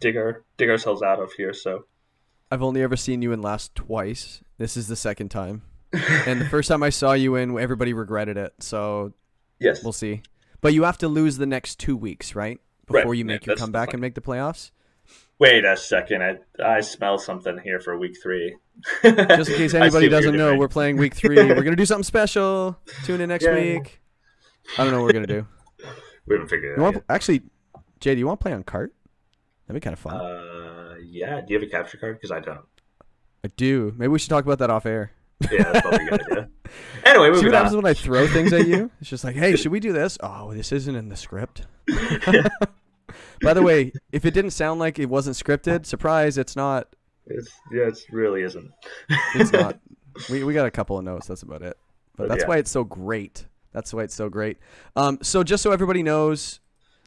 dig ourselves out of here. So, I've only ever seen you in last twice. This is the second time, and the first time I saw you in, everybody regretted it. So, yes, we'll see. But you have to lose the next 2 weeks, right, before you make your comeback and make the playoffs. Wait a second. I smell something here for week three. Just in case anybody doesn't know, we're playing week three. We're going to do something special. Tune in next week. I don't know what we're going to do. We haven't figured it out yet. Actually, Jay, do you want to play on cart? That'd be kind of fun. Yeah. Do you have a capture card? Because I don't. I do. Maybe we should talk about that off air. Yeah, that's probably a good idea. Anyway, see what happens when I throw things at you? It's just like, hey, should we do this? Oh, this isn't in the script. Yeah. By the way, if it didn't sound like it wasn't scripted, surprise, it's not. It really isn't. It's not. We got a couple of notes. That's about it. But that's why it's so great. That's why it's so great. So just so everybody knows,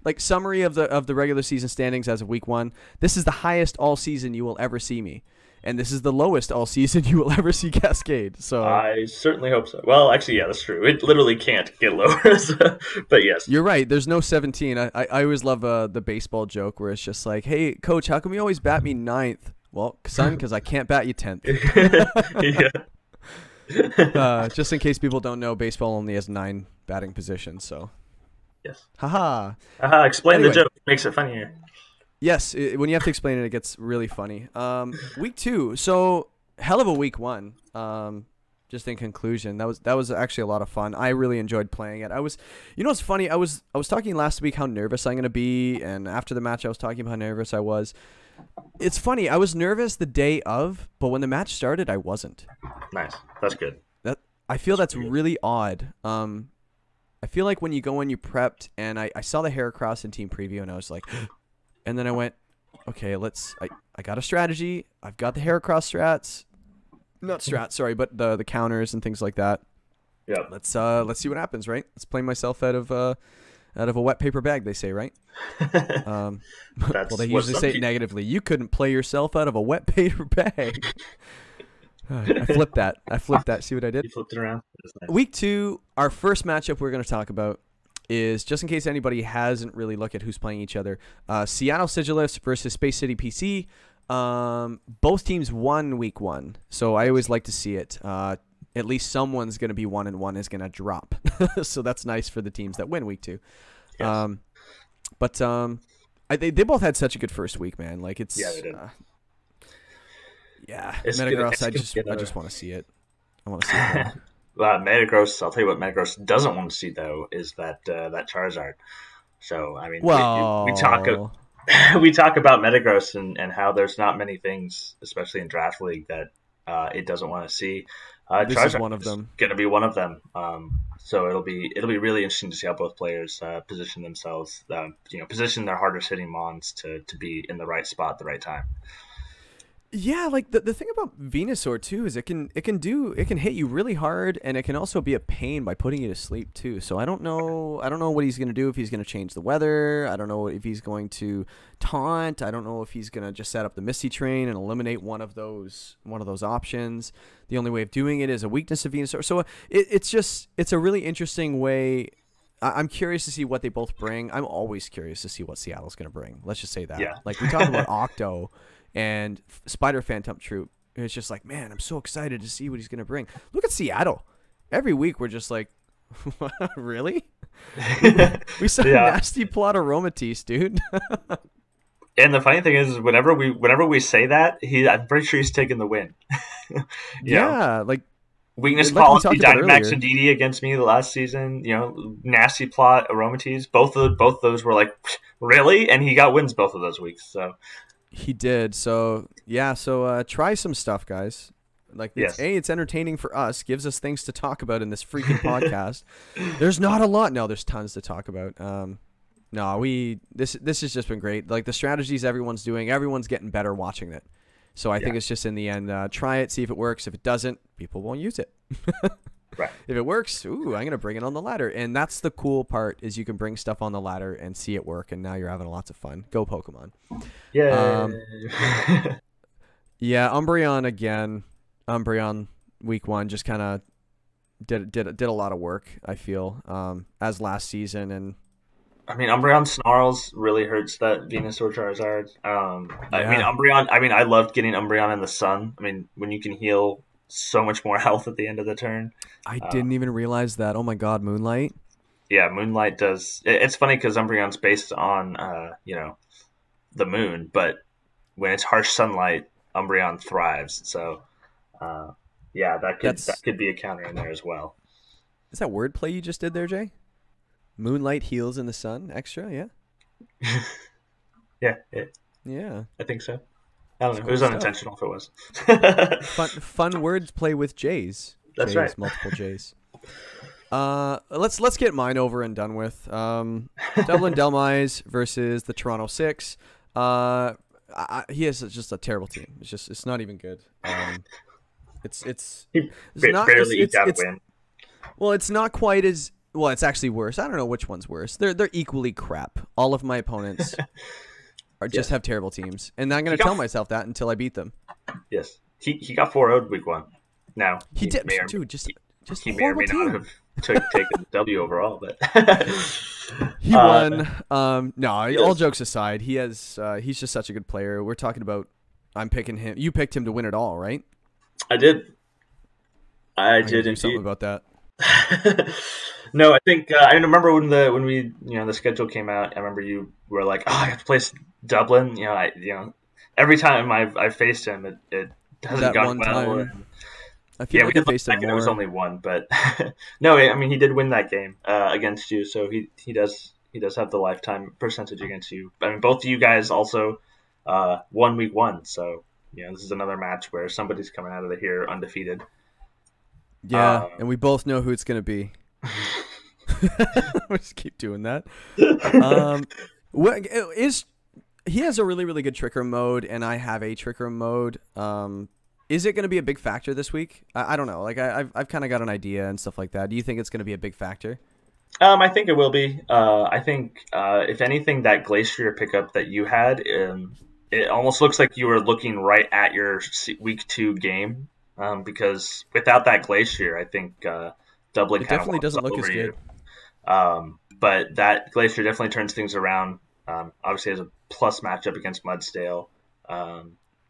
like summary of the regular season standings as of week one. This is the highest all season you will ever see me, and this is the lowest all season you will ever see Cascade. So I certainly hope so. Well, actually, yeah, that's true. It literally can't get lower. So, but yes, you're right. There's no 17. I always love the baseball joke where it's just like, hey, coach, how come you always bat me 9th? Well, son, because I can't bat you 10th. Yeah. Just in case people don't know, baseball only has 9 batting positions. So, yes. Haha. Explain the joke. It makes it funnier. Yes, when you have to explain it, it gets really funny. Week two, so hell of a week one. just in conclusion, that was actually a lot of fun. I really enjoyed playing it. You know what's funny? I was talking last week how nervous I'm gonna be, and after the match I was talking about how nervous I was. It's funny, I was nervous the day of, but when the match started, I wasn't. Nice. That's good. I feel that's really odd. I feel like when you go in, you prepped, and I saw the Heracross in team preview, and I was like, and then I went, okay, I got a strategy. I've got the Heracross strats. Not strats, sorry, but the counters and things like that. Yeah. Let's see what happens, right? Let's play myself out of a wet paper bag, they say, right? Well, they usually say it negatively. You couldn't play yourself out of a wet paper bag. I flipped that. See what I did? You flipped it around. Nice. Week 2, our first matchup we're going to talk about is, just in case anybody hasn't really looked at who's playing each other, Seattle Sigilifts versus Space City PC. Both teams won week 1, so I always like to see it. At least someone's going to be 1-1 is going to drop. So that's nice for the teams that win week 2. Yes. They both had such a good first week, man. Like, it's... Yeah, they did. Yeah, it's Metagross, I just want to see it. I want to see it. Metagross, I'll tell you what Metagross doesn't want to see, though, is that Charizard. So, I mean, well... we talk about Metagross and how there's not many things, especially in Draft League, that it doesn't want to see. This Charizard is one of them. Going to be one of them. So it'll be really interesting to see how both players position themselves, position their hardest hitting mons to be in the right spot at the right time. Yeah, like the thing about Venusaur too is it can hit you really hard, and it can also be a pain by putting you to sleep too. So I don't know what he's gonna do, if he's gonna change the weather. I don't know if he's going to taunt. I don't know if he's gonna just set up the Misty Train and eliminate one of those options. The only way of doing it is a weakness of Venusaur. So it's a really interesting way. I'm curious to see what they both bring. I'm always curious to see what Seattle's gonna bring. Let's just say that. Yeah. Like we talk about Octo and Spider Phantom Troop. It's just like, man, I'm so excited to see what he's going to bring. Look at Seattle. Every week we're just like, really? We saw a nasty plot of Romatisse, dude. And the funny thing is, whenever we say that, I'm pretty sure he's taking the win. Yeah, know? Like Weakness Policy, Dynamax and DD against me the last season, nasty plot of Romatisse. Both those were like, really? And he got wins both of those weeks, so... He did. So, yeah. So, try some stuff, guys. Like, yes. It's entertaining for us. Gives us things to talk about in this freaking podcast. There's not a lot. No, there's tons to talk about. This has just been great. Like, the strategies everyone's doing, everyone's getting better watching it. So, I think it's just, in the end, try it, see if it works. If it doesn't, people won't use it. Right. If it works, I'm going to bring it on the ladder. And that's the cool part, is you can bring stuff on the ladder and see it work, and now you're having lots of fun. Go Pokemon. Yay. Yeah, Umbreon again. Umbreon week 1 just kind of did a lot of work, I feel, as last season. And I mean, Umbreon Snarls really hurts that Venusaur Charizard. I loved getting Umbreon in the sun. I mean, when you can heal so much more health at the end of the turn. I didn't even realize that. Oh my god, Moonlight. Yeah, Moonlight does. It's funny because Umbreon's based on the moon, but when it's harsh sunlight, Umbreon thrives. So that could be a counter in there as well. Is that wordplay you just did there, Jay? Moonlight heals in the sun extra, yeah. Yeah. I think so. I don't know. It was unintentional if it was. fun words play with J's. That's J's, right. Multiple J's. Let's get mine over and done with. Dublin Adelmys versus the Toronto Six. He has just a terrible team. It's not even good. It's barely got a win. Well, it's not quite as well. It's actually worse. I don't know which one's worse. They're equally crap. All of my opponents. Just have terrible teams, and I'm going to tell myself that until I beat them. Yes, he got 4-0'd week 1. Now he did, dude. He may or may not have taken the W overall, but he won. All jokes aside, he has he's just such a good player. We're talking about. I'm picking him. You picked him to win it all, right? I did. I did indeed. Something about that. No, I think I remember when the schedule came out. I remember you were like, "Oh, I have to play Dublin." Every time I faced him, it hasn't gone well. I feel like I faced him more. There was only one, but no, I mean he did win that game against you, so he does have the lifetime percentage against you. I mean both of you guys also won week one, so you know this is another match where somebody's coming out of the here undefeated. Yeah, and we both know who it's gonna be. We just keep doing that. He has a really good Trick Room mode, and I have a Trick Room mode. Is it going to be a big factor this week? I don't know. Like I've kind of got an idea and stuff like that. Do you think it's going to be a big factor? I think it will be. I think if anything, that Glacier pickup that you had, it almost looks like you were looking right at your week two game. Because without that Glacier, I think Dublin it definitely doesn't look as good. But that Glacier definitely turns things around. Obviously, as a plus matchup against Mudsdale,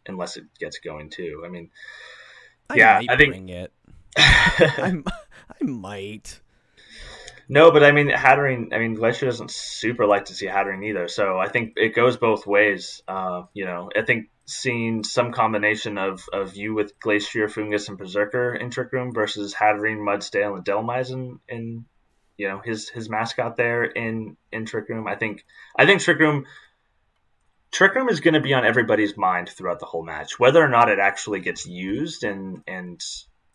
unless it gets going too. I mean, yeah, I think bring it. I might. No, but I mean, Hatterene. I mean, Glacier doesn't super like to see Hatterene either. So I think it goes both ways. You know, I think seeing some combination of you with Glacier, Fungus, and Berserker in Trick Room versus Hatterene, Mudsdale, and Adelmys in you know his mascot there in Trick Room. I think Trick Room is going to be on everybody's mind throughout the whole match, whether or not it actually gets used, and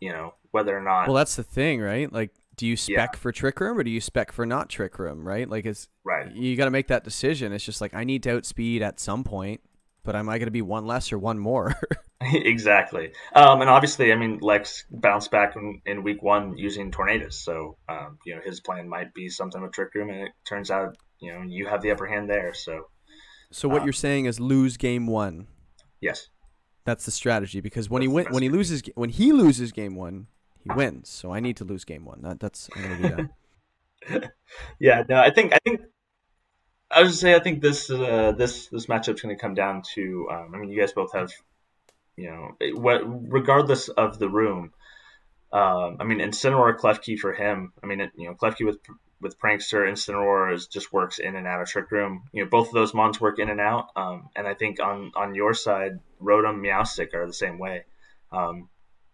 you know whether or not. Well, that's the thing, right? Like, do you spec for Trick Room or do you spec for not Trick Room? Right? Like, it's right. You got to make that decision. It's just like I need to outspeed at some point, but am I going to be one less or one more? Exactly. And obviously, I mean, Lex bounced back in week one using Tornadus. So, you know, his plan might be something with Trick Room, and it turns out, you know, you have the upper hand there. So what you're saying is lose game one. Yes. That's the strategy, because when he loses game one, he wins. So I need to lose game one. I'm going to do that. Yeah, no, I think this matchup's going to come down to I mean, you guys both have, you know, regardless of the room. I mean, Incineroar, Klefki for him. I mean, you know, Klefki with Prankster, Incineroar just works in and out of Trick Room. You know, both of those mons work in and out. And I think on your side, Rotom, Meowstic are the same way.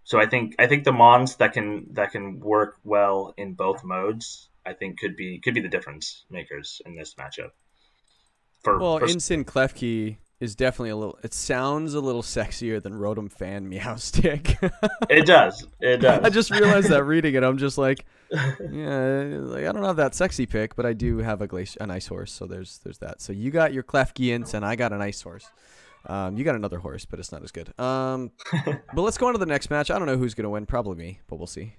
So I think the mons that can work well in both modes, I think could be the difference makers in this matchup. Well, Incin Klefki is definitely a little. It sounds a little sexier than Rotom Fan Meowstic. It does. I just realized that reading it. I'm just like, yeah, like I don't have that sexy pick, but I do have an ice horse. So there's that. So you got your Klefki Incin. I got an ice horse. You got another horse, but it's not as good. But let's go on to the next match. I don't know who's gonna win. Probably me, but we'll see.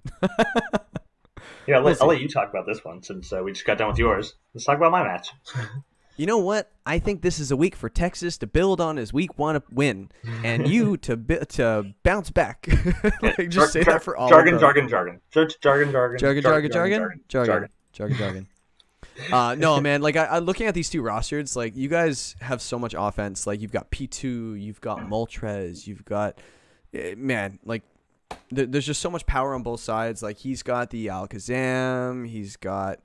Yeah, I'll let you talk about this one since we just got done with yours. Let's talk about my match. You know what? I think this is a week for Texas to build on his week one win, and you to bounce back. Like, just say that for all jargon. No, man. Like I'm looking at these two rosters. Like you guys have so much offense. Like you've got P2, you've got Moltres, you've got man. Like there's just so much power on both sides. Like he's got the Alakazam. He's got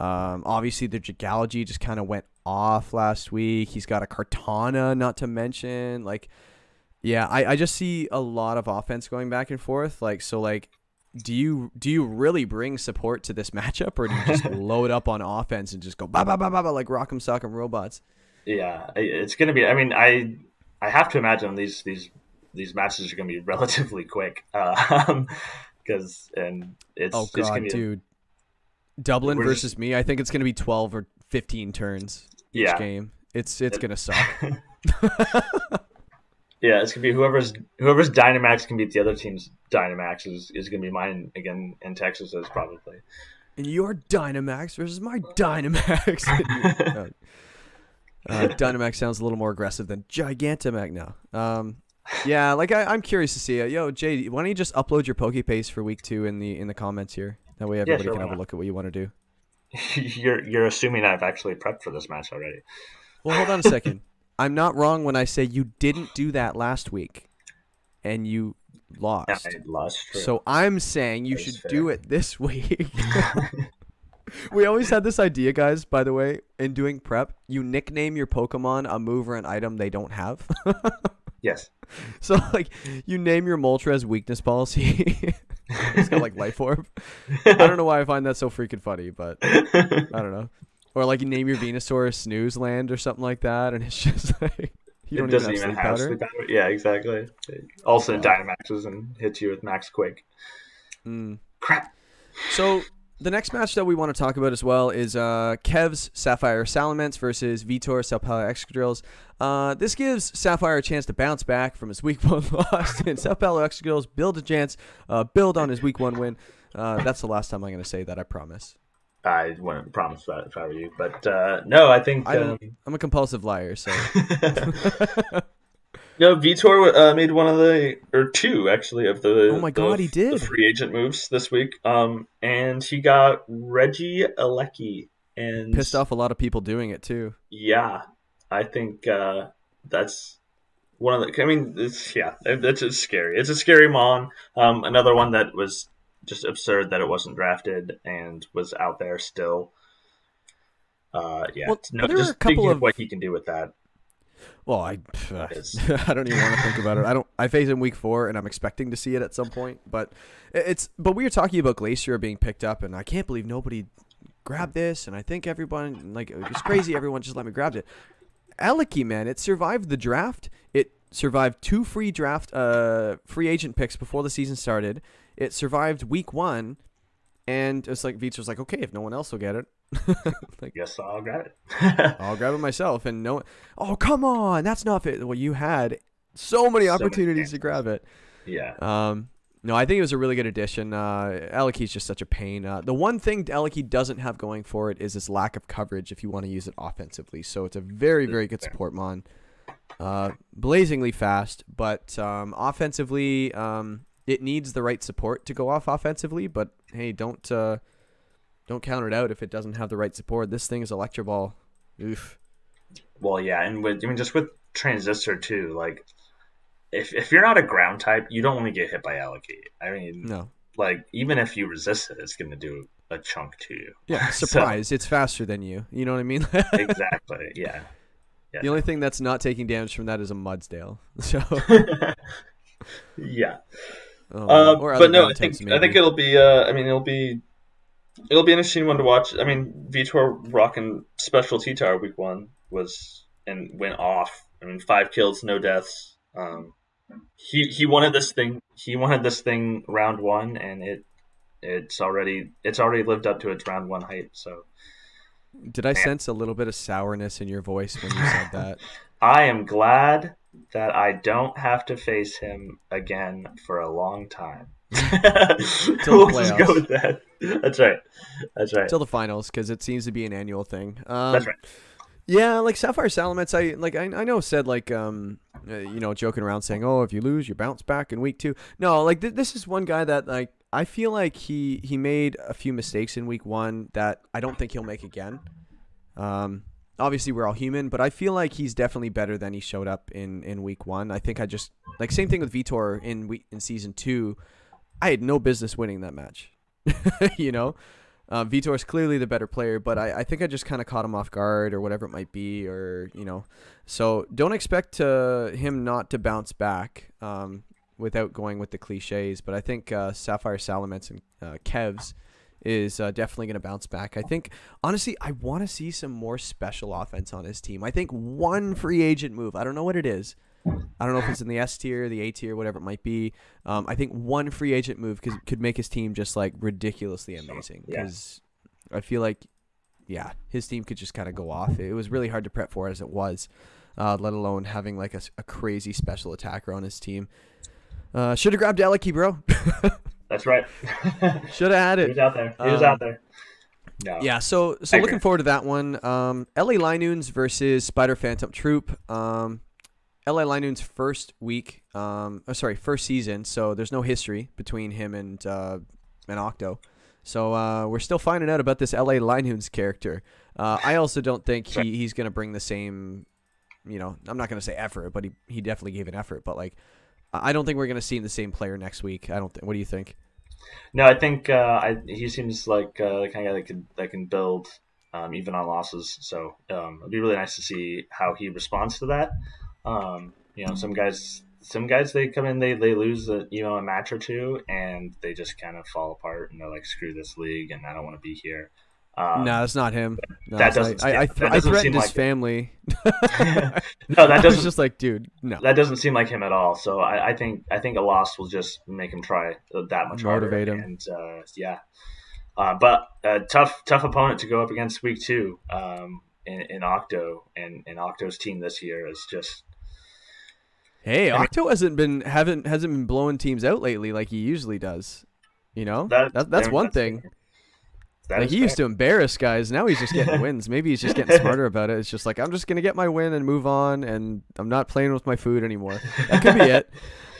obviously the Dragalge just kind of went off last week. He's got a Kartana, not to mention. Like, yeah, I just see a lot of offense going back and forth. Like, so like, do you really bring support to this matchup, or do you just load up on offense and just go ba ba ba ba ba like Rock'em Sock'em Robots? Yeah, it's gonna be. I mean, I have to imagine these matches are gonna be relatively quick. Because and it's oh god, it's gonna be dude. Dublin versus me, I think it's going to be 12 or 15 turns each game. It's going to suck. Yeah, it's going to be whoever's Dynamax can beat the other team's Dynamax is going to be mine again, and Texas's probably. And your Dynamax versus my Dynamax. Dynamax sounds a little more aggressive than Gigantamax now. Yeah, like I'm curious to see it. Yo, Jay, why don't you just upload your PokePaste for week two in the comments here? That way everybody can have a look at what you want to do. You're assuming I've actually prepped for this match already. Well, hold on a second. I'm not wrong when I say you didn't do that last week, and you lost. Yeah, I lost. True. So I'm saying you should do it this week. We always had this idea, guys, by the way, in doing prep. You nickname your Pokemon a move or an item they don't have. Yes. So, like, you name your Moltres Weakness Policy. It's got, like, Life Orb. I don't know why I find that so freaking funny, but I don't know. Or, like, you name your Venusaur Snooze Land or something like that, and it's just, like, you don't even have sleep powder. Yeah, exactly. Also, yeah. Dynamaxes and hits you with Max Quake. Mm. Crap. So... the next match that we want to talk about as well is Kev's Sapphire Salamence versus Vitor Sapphire Excadrills. This gives Sapphire a chance to bounce back from his week one loss, and Sapphire Excadrills build a chance, build on his week one win. That's the last time I'm going to say that, I promise. I wouldn't promise that if I were you, but no, I think... I'm a compulsive liar, so... No, Vitor made one of the, or two actually, of the, the free agent moves this week. And he got Reggie Alecki, and pissed off a lot of people doing it too. Yeah, I think that's one of the. I mean, it's, yeah, that's just scary. It's a scary mon. Another one that was just absurd that it wasn't drafted and was out there still. Yeah, well, no, there just thinking of what he can do with that. Well, I don't even want to think about it. I phase in week 4, and I'm expecting to see it at some point. But it's we were talking about Glacier being picked up, and I can't believe nobody grabbed this. And I think everyone, like, it's crazy. Everyone just let me grab it. Alecki, man, it survived the draft. It survived 2 free draft, free agent picks before the season started. It survived week 1, and it's like Vitor's like, okay, if no one else will get it. Like, yes, I'll grab it. I'll grab it myself, and no. Oh, come on, that's not fit. Well, you had so many opportunities to grab it. Yeah. No, I think it was a really good addition. Alecki's just such a pain. The one thing Alecki doesn't have going for it is this lack of coverage. If you want to use it offensively, so it's a very, very good support mon. Blazingly fast, but offensively, it needs the right support to go off offensively. But hey, don't count it out if it doesn't have the right support. This thing is Electro Ball. Oof. Well, yeah, and with, I mean, just with Transistor too. Like, if you're not a ground type, you don't want to get hit by Alecki. I mean, no. Like, even if you resist it, it's going to do a chunk to you. Yeah, surprise! So, it's faster than you. You know what I mean? Exactly. Yeah. Yeah. The only thing that's not taking damage from that is a Mudsdale. So. Yeah. Or but no, I think it'll be. I mean, it'll be. It'll be an interesting one to watch. I mean, Vitor rocking special T-tar week 1 and went off. I mean, 5 kills, no deaths. He wanted this thing. He wanted this thing round 1, and it's already lived up to its round 1 hype. So, did I sense a little bit of sourness in your voice when you said that? I am glad that I don't have to face him again for a long time. We'll just go with that. That's right. That's right. Till the finals, because it seems to be an annual thing. That's right. Yeah, like Sapphire Salamence, I know said, like, you know, joking around saying, oh, if you lose, you bounce back in week 2. No, like this is one guy that, like, I feel like he made a few mistakes in week 1 that I don't think he'll make again. Obviously, we're all human, but I feel like he's definitely better than he showed up in week 1. I think I just, like, same thing with Vitor in season 2. I had no business winning that match. You know, Vitor is clearly the better player, but I think I just kind of caught him off guard or whatever it might be, or, you know, so don't expect him not to bounce back without going with the cliches. But I think Sapphire Salamence and Kev's is definitely going to bounce back. I think, honestly, I want to see some more special offense on his team. I think one free agent move, I don't know what it is. I don't know if it's in the S tier, the A tier, whatever it might be. I think one free agent move could make his team just, like, ridiculously amazing. Because I feel like, yeah, his team could just kind of go off. It was really hard to prep for as it was, let alone having, like, a crazy special attacker on his team. Should have grabbed Alecki, bro. That's right. Should have had it. He was out there. He was out there. No. Yeah, so looking forward to that one. LA Linoons versus Spider Phantom Troop. LA Linoons' first week, first season, so there's no history between him and Octo. So we're still finding out about this LA Linoons character. I also don't think he's going to bring the same, you know, I'm not going to say effort, but he definitely gave an effort. But, like, I don't think we're going to see him the same player next week. I don't think. What do you think? No, I think he seems like the kind of guy that can build even on losses. So it'll be really nice to see how he responds to that. you know, some guys they come in, they lose a, you know, a match or two, and they just kind of fall apart, and they're like, screw this league, and I don't want to be here. No, that's not him. No, that doesn't. I threatened his family. No, that doesn't. I was just like, dude, no. That doesn't seem like him at all. So I think a loss will just make him try that much harder. Motivate him. And yeah, but a tough opponent to go up against week two in Octo, and Octo's team this year is just. Hey, Octo hasn't been blowing teams out lately like he usually does. You know, that's one thing. Like, he used to embarrass guys. Now he's just getting wins. Maybe he's just getting smarter about it. It's just like, I'm just going to get my win and move on, and I'm not playing with my food anymore. That could be it.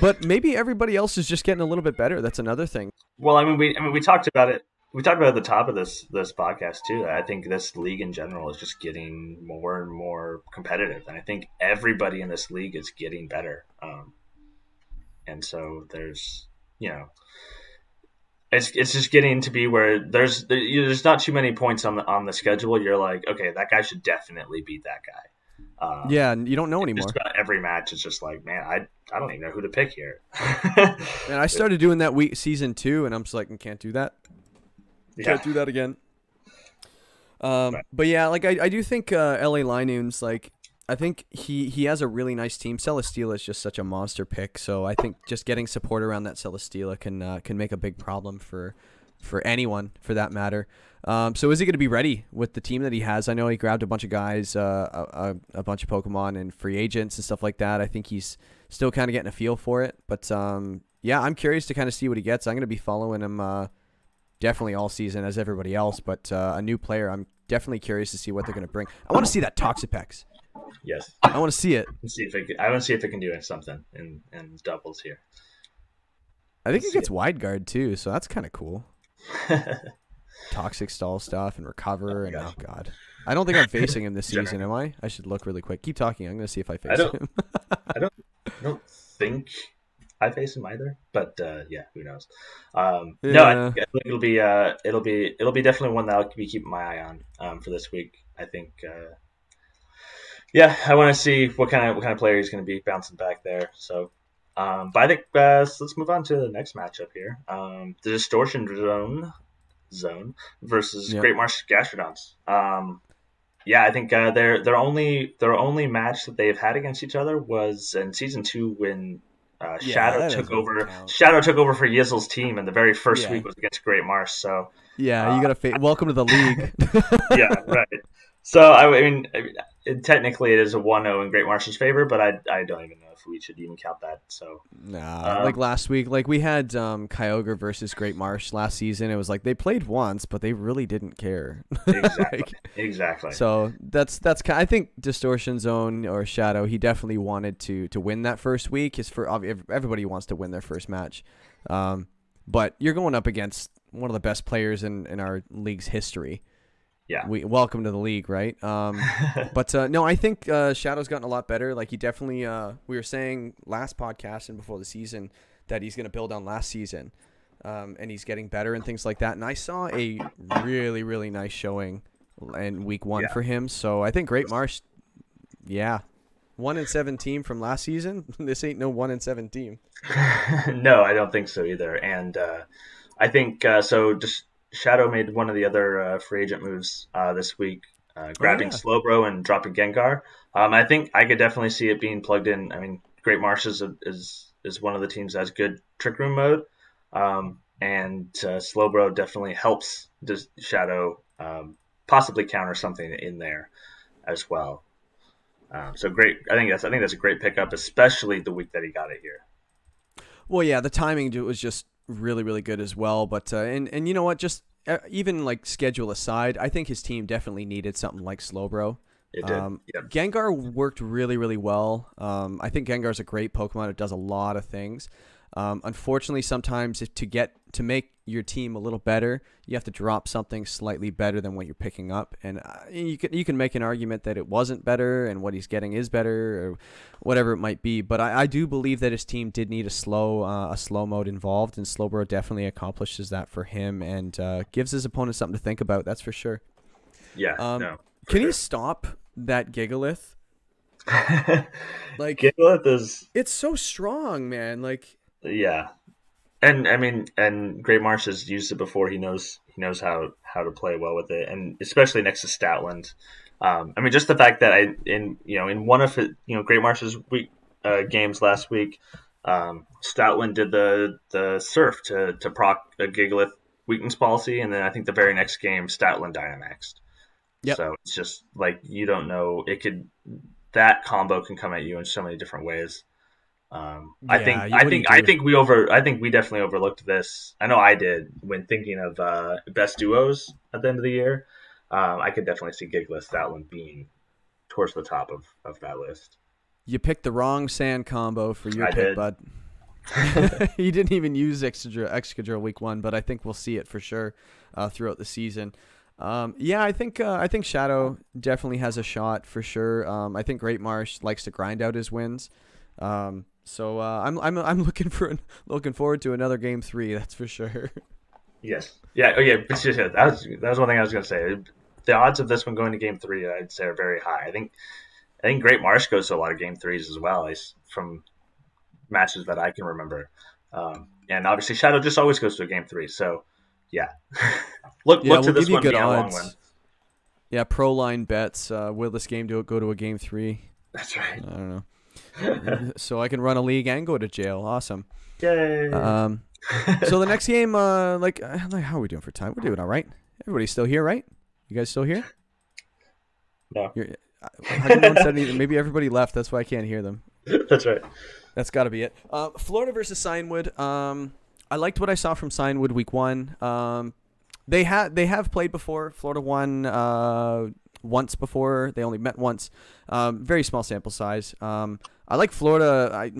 But maybe everybody else is just getting a little bit better. That's another thing. Well, I mean, we talked about it. We talked about it at the top of this podcast, too. I think this league in general is just getting more and more competitive. And I think everybody in this league is getting better. And so there's, you know... It's just getting to be where there's not too many points on the schedule. You're like, okay, that guy should definitely beat that guy. Yeah, and you don't know anymore. Just about every match is just like, man, I don't even know who to pick here. And I started doing that season 2, and I'm just like, I can't do that. Can't do that again. But yeah, like I do think LA Linoons, like I think he has a really nice team. Celesteela is just such a monster pick, so I think just getting support around that Celesteela can make a big problem for anyone, for that matter. So is he going to be ready with the team that he has? I know he grabbed a bunch of guys, a bunch of Pokemon and free agents and stuff like that. I think he's still kind of getting a feel for it. But, yeah, I'm curious to kind of see what he gets. I'm going to be following him definitely all season as everybody else, but a new player, I'm definitely curious to see what they're going to bring. I want to see that Toxapex. Yes, I want to see it. I want to see if it can do something in doubles here. I think it gets wide guard too, so that's kind of cool. Toxic stall stuff and recover and oh god, I don't think I'm facing him this season, am I? I should look really quick. Keep talking. I'm gonna see if I face him. I don't think I face him either, but yeah, who knows? Yeah. No, I think it'll be definitely one that I'll be keeping my eye on for this week. I think. Yeah, I want to see what kind of player he's going to be bouncing back there. So, but I think let's move on to the next matchup here: the Distortion Zone versus Great Marsh Gastrodons. Yeah, I think their only match that they've had against each other was in season 2 when Shadow took over. Shadow took over for Yizzle's team, and the very first week was against Great Marsh. So yeah, you got to welcome to the league. Yeah, right. So I mean technically it is a 1-0 in Great Marsh's favor, but I don't even know if we should even count that. So nah, like last week, like we had Kyogre versus Great Marsh last season. It was like they played once, but they really didn't care. Exactly. Exactly. So that's kind of, I think Distortion Zone or Shadow, he definitely wanted to win that first week. Everybody wants to win their first match, but you're going up against one of the best players in our league's history. Yeah, welcome to the league, right? But no, I think Shadow's gotten a lot better. Like he definitely, we were saying last podcast and before the season that he's going to build on last season, and he's getting better and things like that. And I saw a really, really nice showing in week 1 for him. So I think Great Marsh, 1-7 team from last season. This ain't no 1-7 team. No, I don't think so either. And I think so. Just. Shadow made one of the other free agent moves this week, grabbing Slowbro and dropping Gengar. I think I could definitely see it being plugged in. I mean, Great Marsh is one of the teams that has good Trick Room mode, and Slowbro definitely helps Shadow possibly counter something in there as well. So great, I think that's a great pickup, especially the week that he got it here. Well, yeah, the timing was just. Really, really good as well. But and you know what? Just even like schedule aside, I think his team definitely needed something like Slowbro. It did. Yep. Gengar worked really, really well. I think Gengar's a great Pokemon. It does a lot of things. Unfortunately, sometimes to make your team a little better, you have to drop something slightly better than what you're picking up, and you can make an argument that it wasn't better and what he's getting is better or whatever it might be. But I do believe that his team did need a slow mode involved, and Slowbro definitely accomplishes that for him and gives his opponent something to think about. That's for sure. Yeah. Can you stop that Gigalith? Like, Giglet is, it's so strong, man. Like, yeah, and I mean, and Great Marsh has used it before. He knows how to play well with it, and especially next to Stoutland. I mean, just the fact that in one of Great Marsh's games last week, Stoutland did the surf to proc a Gigalith weakness policy, and then I think the very next game Stoutland Dynamaxed. Yep. So it's just like, you don't know, that combo can come at you in so many different ways. I think we definitely overlooked this. I know I did when thinking of best duos at the end of the year. I could definitely see Gigalith, that one being towards the top of that list. You picked the wrong sand combo for your pick, bud. You didn't even use Excadrill week one, but I think we'll see it for sure throughout the season. Yeah, I think Shadow definitely has a shot for sure. I think Great Marsh likes to grind out his wins. So I'm looking forward to another game 3. That's for sure. Yes. Yeah. Oh, yeah. That was one thing I was gonna say. The odds of this one going to game 3, I'd say, are very high. I think Great Marsh goes to a lot of game 3s as well, from matches that I can remember. And obviously Shadow just always goes to a game 3. So yeah, look to this one being a long one. Yeah, pro line bets. Will this game go to a game 3? That's right. I don't know. So I can run a league and go to jail. Awesome. Yay. So the next game, how are we doing for time? We're doing all right. Everybody's still here, right? You guys still here? No. How come no one said anything? Maybe everybody left. That's why I can't hear them. That's right. That's got to be it. Florida versus Cyanwood. I liked what I saw from Cyanwood week 1. They have played before. Florida won once before. They only met once. Very small sample size. I like Florida.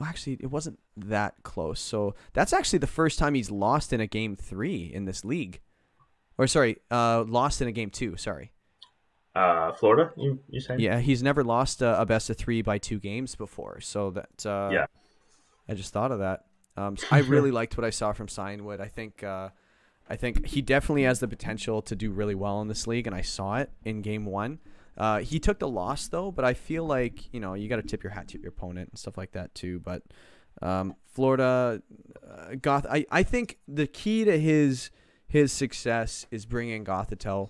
Actually, it wasn't that close. So that's actually the first time he's lost in a game 3 in this league. Or sorry, lost in a game 2. Sorry. Florida, you saying? Yeah, he's never lost a best of 3 by 2 games before. So that. Yeah. I just thought of that. So I really liked what I saw from Cyanwood. I think he definitely has the potential to do really well in this league, and I saw it in game 1. He took the loss though, but I feel like you got to tip your hat to your opponent and stuff like that too. But Florida, I think the key to his success is bringing Gothitelle.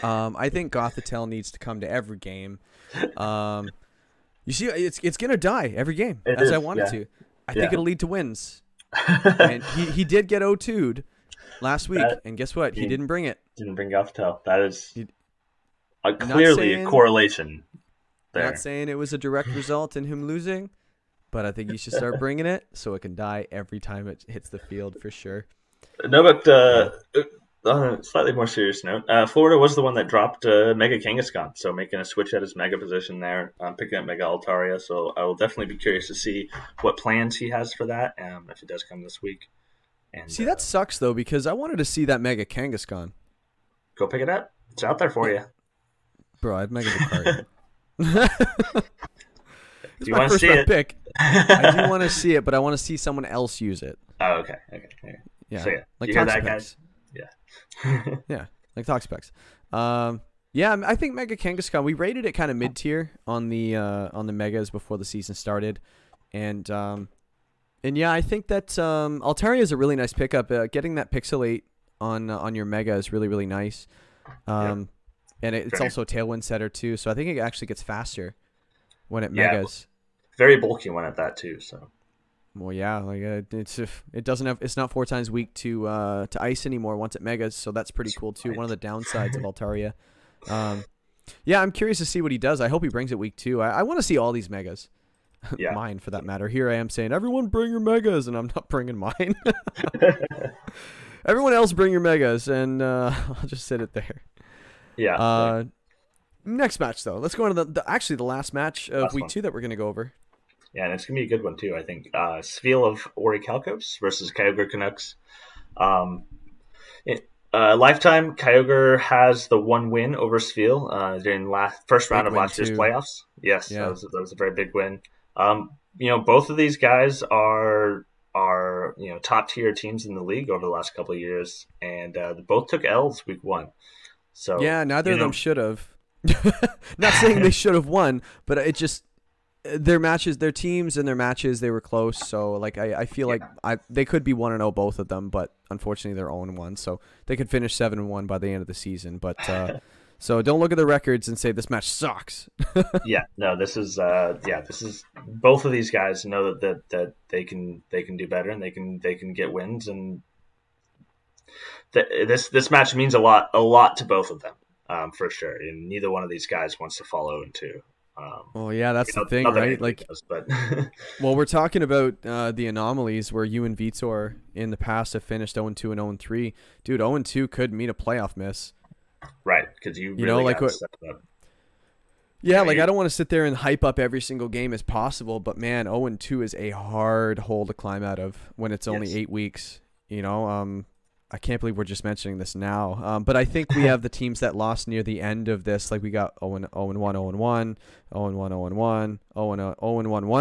I think Gothitelle needs to come to every game. You see, it's gonna die every game as I want it to. I think it'll lead to wins. And he did get 0-2'd last week, and guess what? He didn't bring it. Didn't bring Gothitelle. That is. Clearly a correlation there. Not saying it was a direct result in him losing, but I think you should start bringing it so it can die every time it hits the field for sure. No, but on a slightly more serious note, Florida was the one that dropped Mega Kangaskhan, so making a switch at his Mega position there, picking up Mega Altaria, so I will definitely be curious to see what plans he has for that if it does come this week. And, see, that sucks, though, because I wanted to see that Mega Kangaskhan. Go pick it up. It's out there for you. Bro, I'd make it a card. Do you want to see it? Pick. I do want to see it, but I want to see someone else use it. Oh, okay. Yeah, so, yeah. Like Toxapex. Yeah. Yeah, like Toxapex. Yeah, I think Mega Kangaskhan. We rated it kind of mid-tier on the Megas before the season started, and yeah, I think that Altaria is a really nice pickup. Getting that pixelate on your Mega is really, really nice. Yeah. And it's also a tailwind setter too, so I think it actually gets faster when it megas. Very bulky one at that too. So, well, yeah, like it's not 4 times weak to ice anymore once it megas, so that's pretty cool too. One of the downsides of Altaria. Yeah, I'm curious to see what he does. I hope he brings it week 2. I want to see all these megas. Yeah. Mine for that matter. Here I am saying everyone bring your megas, and I'm not bringing mine. Everyone else bring your megas, and I'll just sit it there. Yeah. Next match though, let's go on to the last match of week 2 that we're going to go over. Yeah, and it's going to be a good one too, I think. Spheal of Orichalcos versus Kyogre Canucks. Lifetime Kyogre has the 1 win over Spheal during first round of last year's playoffs. Yes, yeah. that was a very big win. Both of these guys are top tier teams in the league over the last couple of years, and they both took L's week 1. So, yeah, neither of them should have. Not saying they should have won, but it just their matches, their teams and their matches, they were close. So like I feel like they could be 1-0 both of them, but unfortunately they're 0-1. So they could finish 7-1 by the end of the season. But so don't look at the records and say this match sucks. Yeah, no, this is this is both of these guys know that they can do better and they can get wins, and this match means a lot to both of them. For sure, and neither one of these guys wants to follow into. Well, yeah, that's the thing, right? Like, well, we're talking about the anomalies where you and Vitor in the past have finished 0-2 and 0-3. Dude, 0-2 could mean a playoff miss, right? Because you really know, like, what, yeah, like I don't want to sit there and hype up every single game as possible, but man, 0-2 is a hard hole to climb out of when it's only 8 weeks. You know, I can't believe we're just mentioning this now, but I think we have the teams that lost near the end of this. Like we got 0-1, 0-1, 0-1, 0-1, 1-0,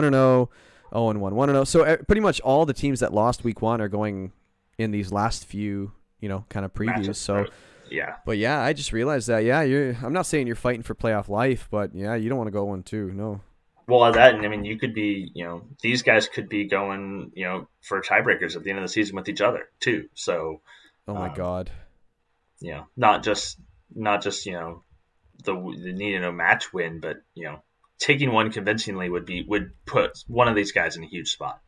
0-1, 1-0. So pretty much all the teams that lost week one are going in these last few, you know, kind of previews. So, yeah. But yeah, I just realized that. Yeah, I'm not saying you're fighting for playoff life, but yeah, you don't want to go 1-2. No. Well, that, and I mean, you could be, you know, these guys could be going, you know, for tiebreakers at the end of the season with each other too. So, oh my God, you know, not just you know the need to know match win, but you know, taking one convincingly would put one of these guys in a huge spot.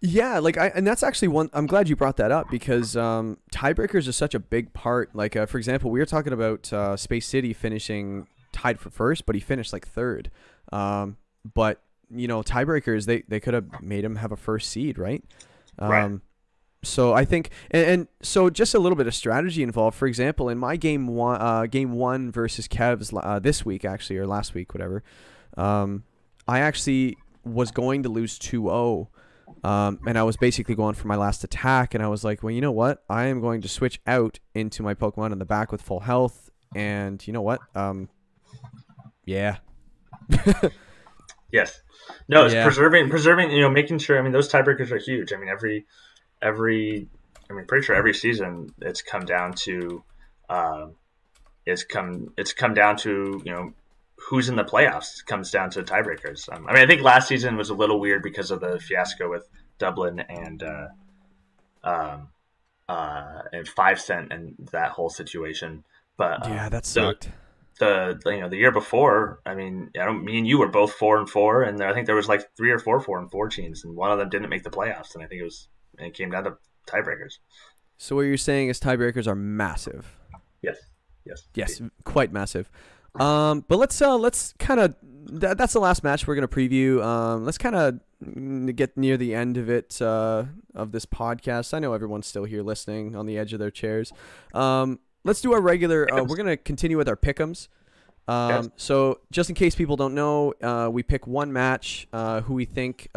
Yeah, like and that's actually one. I'm glad you brought that up because tiebreakers are such a big part. Like for example, we were talking about Space City finishing tied for first, but he finished like third. But you know, tiebreakers, they could have made him have a first seed, right? Right. So I think, and so just a little bit of strategy involved. For example, in my game one versus Kev's this week actually, or last week, whatever. I actually was going to lose 2-0, and I was basically going for my last attack, and I was like, well, you know what? I am going to switch out into my Pokemon in the back with full health, and you know what? Yeah. Yes. No, it's preserving, you know, making sure, I mean, those tiebreakers are huge. I mean, pretty sure every season it's come down to, you know, who's in the playoffs. It comes down to tiebreakers. I mean, I think last season was a little weird because of the fiasco with Dublin and 5 Cent and that whole situation. But yeah, that sucked. The year before, I mean, me and you were both 4-4, and I think there was like 3 or 4 4-4 teams, and one of them didn't make the playoffs, and I think it came down to tiebreakers. So what you're saying is tiebreakers are massive. Yes, quite massive. But let's kind of that's the last match we're gonna preview. Let's kind of get near the end of it of this podcast. I know everyone's still here listening on the edge of their chairs. Let's do our regular. We're going to continue with our pick'ems. So just in case people don't know, we pick one match who we think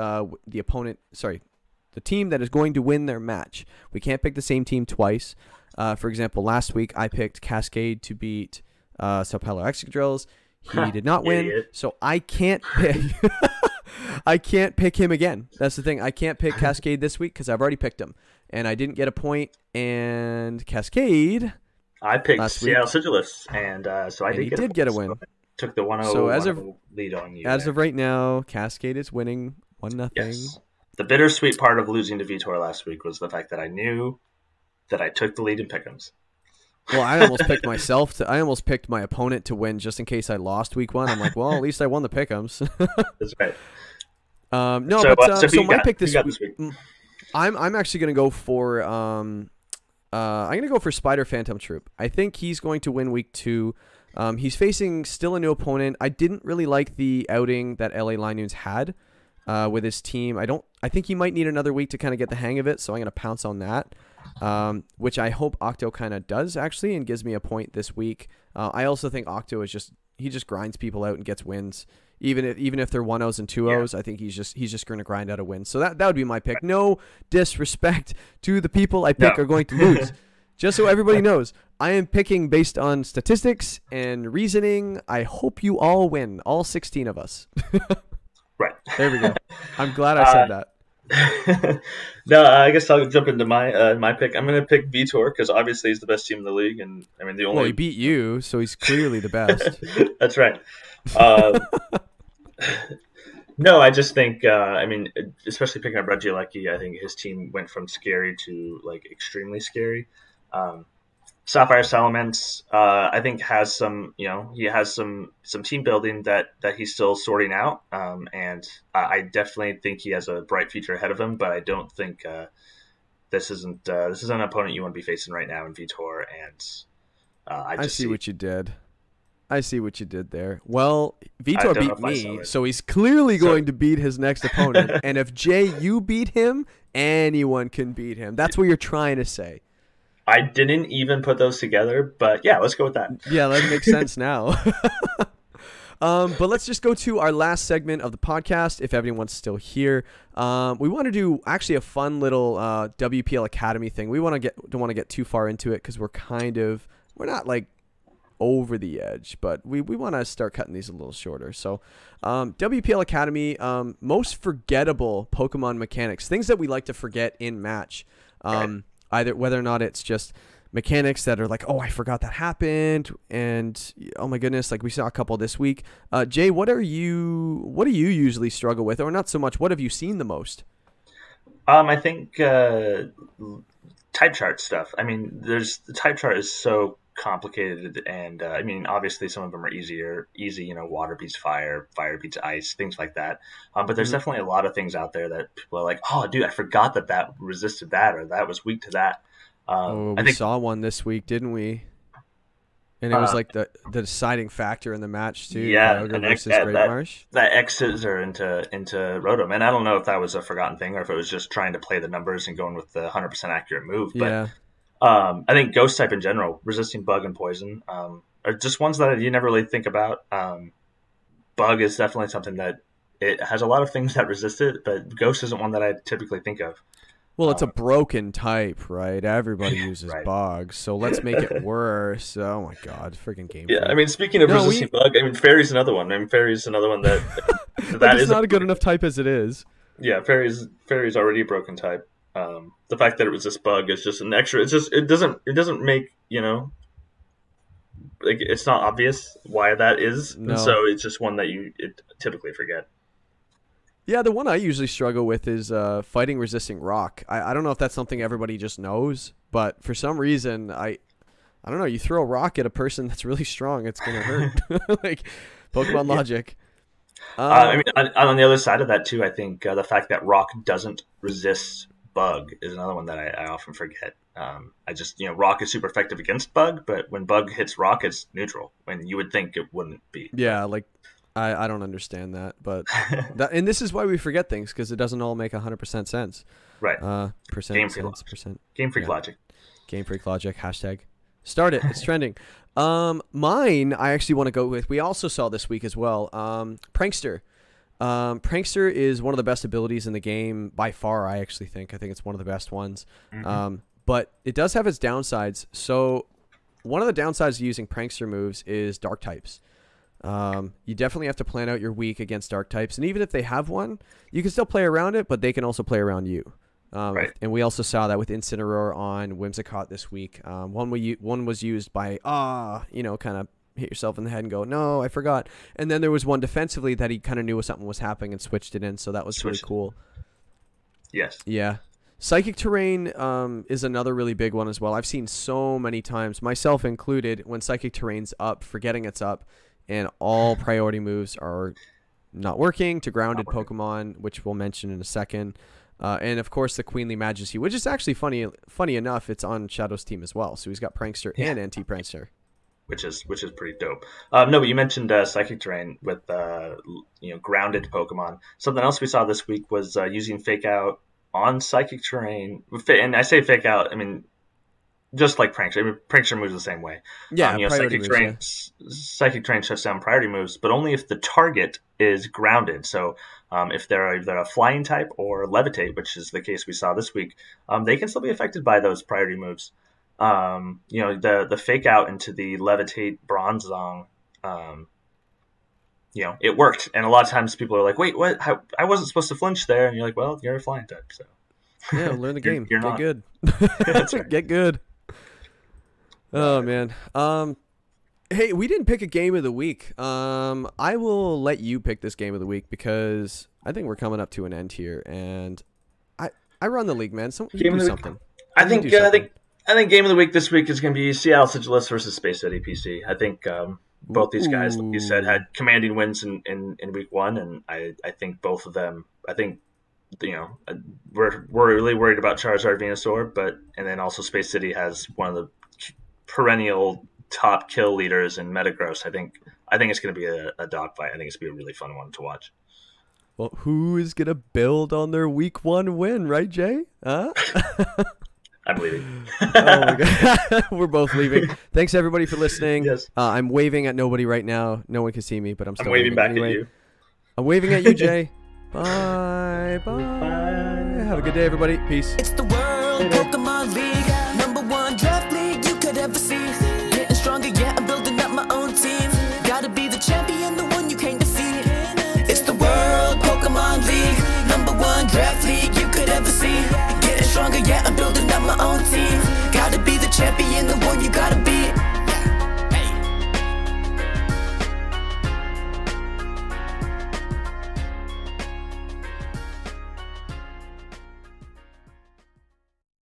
the team that is going to win their match. We can't pick the same team twice. For example, last week I picked Cascade to beat Sapphire Excadrilles. He did not win, so I can't pick. I can't pick him again. That's the thing. I can't pick Cascade this week because I've already picked him, and I didn't get a point. And Cascade. I picked Seattle Sigilifts, and so I did get a win. So took the 1-0 so as of, lead on you. As of right now, Cascade is winning 1-0. Yes. The bittersweet part of losing to Vitor last week was the fact that I knew that I took the lead in pick'ems. Well, I almost picked myself. I almost picked my opponent to win just in case I lost week one. I'm like, well, at least I won the pick'ems. That's right. No, so, but so my pick this week. I'm actually going to go for. I'm going to go for Spider Phantom Troop. I think he's going to win week two. He's facing still a new opponent. I didn't really like the outing that LA Linoons had with his team. I think he might need another week to kind of get the hang of it, so I'm going to pounce on that, which I hope Octo kind of does actually and gives me a point this week. I also think Octo is he just grinds people out and gets wins. Even if they're 1-0s and 2-0s, I think he's just going to grind out a win. So that would be my pick. No disrespect to the people I pick are going to lose. Just so everybody knows, I am picking based on statistics and reasoning. I hope you all win, all 16 of us. Right. There we go. I'm glad I said that. No, I guess I'll jump into my my pick. I'm going to pick Vitor because obviously he's the best team in the league, and I mean the only. Well, he beat you, so he's clearly the best. That's right. No, I just think I mean, especially picking up Regieleki, I think his team went from scary to like extremely scary. Sapphire Salamence, I think has some, you know, he has some team building that he's still sorting out, and I definitely think he has a bright future ahead of him. But I don't think this is an opponent you want to be facing right now in Vitor. And I see what you did. I see what you did there. Well, Vitor beat me, so he's clearly going to beat his next opponent. And if Jay, you beat him, anyone can beat him. That's what you're trying to say. I didn't even put those together, but yeah, let's go with that. Yeah, that makes sense now. But let's just go to our last segment of the podcast, if everyone's still here. We want to do actually a fun little WPL Academy thing. We don't want to get too far into it because we're not like over the edge, but we want to start cutting these a little shorter. So WPL Academy, most forgettable Pokemon mechanics, things that we like to forget in match. Right. Either whether or not it's just mechanics that are like, oh, I forgot that happened, and oh my goodness, like we saw a couple this week. Jay, what do you usually struggle with, or not so much? What have you seen the most? I think type chart stuff. I mean, the type chart is so complicated, and I mean, obviously some of them are easy. You know, water beats fire beats ice, things like that. But there's definitely a lot of things out there that people are like, oh, dude, I forgot that resisted that, or that was weak to that. I think we saw one this week, didn't we? And it was like the deciding factor in the match too. Yeah, that X scissor into Rotom, and I don't know if that was a forgotten thing or if it was just trying to play the numbers and going with the 100% accurate move. But yeah. I think ghost type in general, resisting bug and poison, are just ones that you never really think about. Bug is definitely something that it has a lot of things that resist it, but ghost isn't one that I typically think of. Well, it's a broken type, right? Everybody uses bugs, so let's make it worse. Oh my god, freaking game. Yeah, I mean, speaking of resisting bug, I mean, fairy's another one. That it's not a good enough type as it is. Yeah, fairy's already a broken type. The fact that it was this bug is just an extra. It's just it doesn't make, you know, like, it's not obvious why that is. No. And so it's just one that you typically forget. Yeah, the one I usually struggle with is fighting resisting rock. I don't know if that's something everybody just knows, but for some reason I don't know. You throw a rock at a person that's really strong, it's gonna hurt. Like Pokemon logic. I mean, on the other side of that too, I think the fact that rock doesn't resist bug is another one that I often forget. I just, you know, rock is super effective against bug, but when bug hits rock, it's neutral, when you would think it wouldn't be. Yeah, like I don't understand that, but and this is why we forget things, because it doesn't all make 100% sense. Right. Game Freak logic. Hashtag. Start it. It's trending. Mine, I actually want to go with. We also saw this week as well. Prankster. Prankster is one of the best abilities in the game by far. I actually think. I think it's one of the best ones. But it does have its downsides. So one of the downsides of using Prankster moves is dark types. You definitely have to plan out your week against dark types, and even if they have one, you can still play around it, but they can also play around you. And we also saw that with Incineroar on Whimsicott this week. One was used by you know, kind of hit yourself in the head and go, no, I forgot. And then there was one defensively that he kind of knew something was happening and switched it in, so that was really cool. Yes. Yeah. Psychic terrain is another really big one as well. I've seen so many times, myself included, when psychic terrain's up, forgetting it's up, and all priority moves are not working to grounded Pokemon, which we'll mention in a second. And of course the Queenly Majesty, which is actually funny enough, it's on Shadow's team as well. So he's got Prankster and Anti-Prankster, which is pretty dope. No, but you mentioned psychic terrain with you know, grounded Pokemon. Something else we saw this week was using Fake Out on psychic terrain, and I say Fake Out, I mean, just like Prankster. I mean, Prankster moves the same way. Yeah, you know, Psychic Terrain shuts down priority moves, but only if the target is grounded. So if they're a flying type or levitate, which is the case we saw this week, they can still be affected by those priority moves. You know, the Fake Out into the Levitate Bronzong you know, it worked. And a lot of times people are like, wait, what? How? I wasn't supposed to flinch there. And you're like, well, you're a flying type. So. Yeah, learn the game. You're not. Get good. That's right. Get good. Oh, man. Hey, we didn't pick a game of the week. I will let you pick this game of the week because I think we're coming up to an end here. And I run the league, man. So do something. I think game of the week this week is going to be Seattle Sigilifts versus Space City PC. I think both these guys, like you said, had commanding wins in week one, and I think both of them. I think, you know, we're really worried about Charizard, Venusaur, and then also Space City has one of the perennial top kill leaders in Metagross. I think it's going to be a dogfight. I think it's going to be a really fun one to watch. Well, who is going to build on their week one win, right, Jay? Huh? I'm leaving. Oh my God. We're both leaving. Thanks, everybody, for listening. Yes. I'm waving at nobody right now. No one can see me, but I'm still waving back anyway. At you. I'm waving at you, Jay. Bye. Bye. Bye. Have a good day, everybody. Peace. It's the World Pokemon League, #1 draft league you could ever see. Getting stronger, yeah, I'm building up my own team. Gotta be the champion, the one you can't defeat. It's the World Pokemon League, #1 draft league you could ever see. Getting stronger, yeah, I'm building up my own team. Gotta be the champion, the one you gotta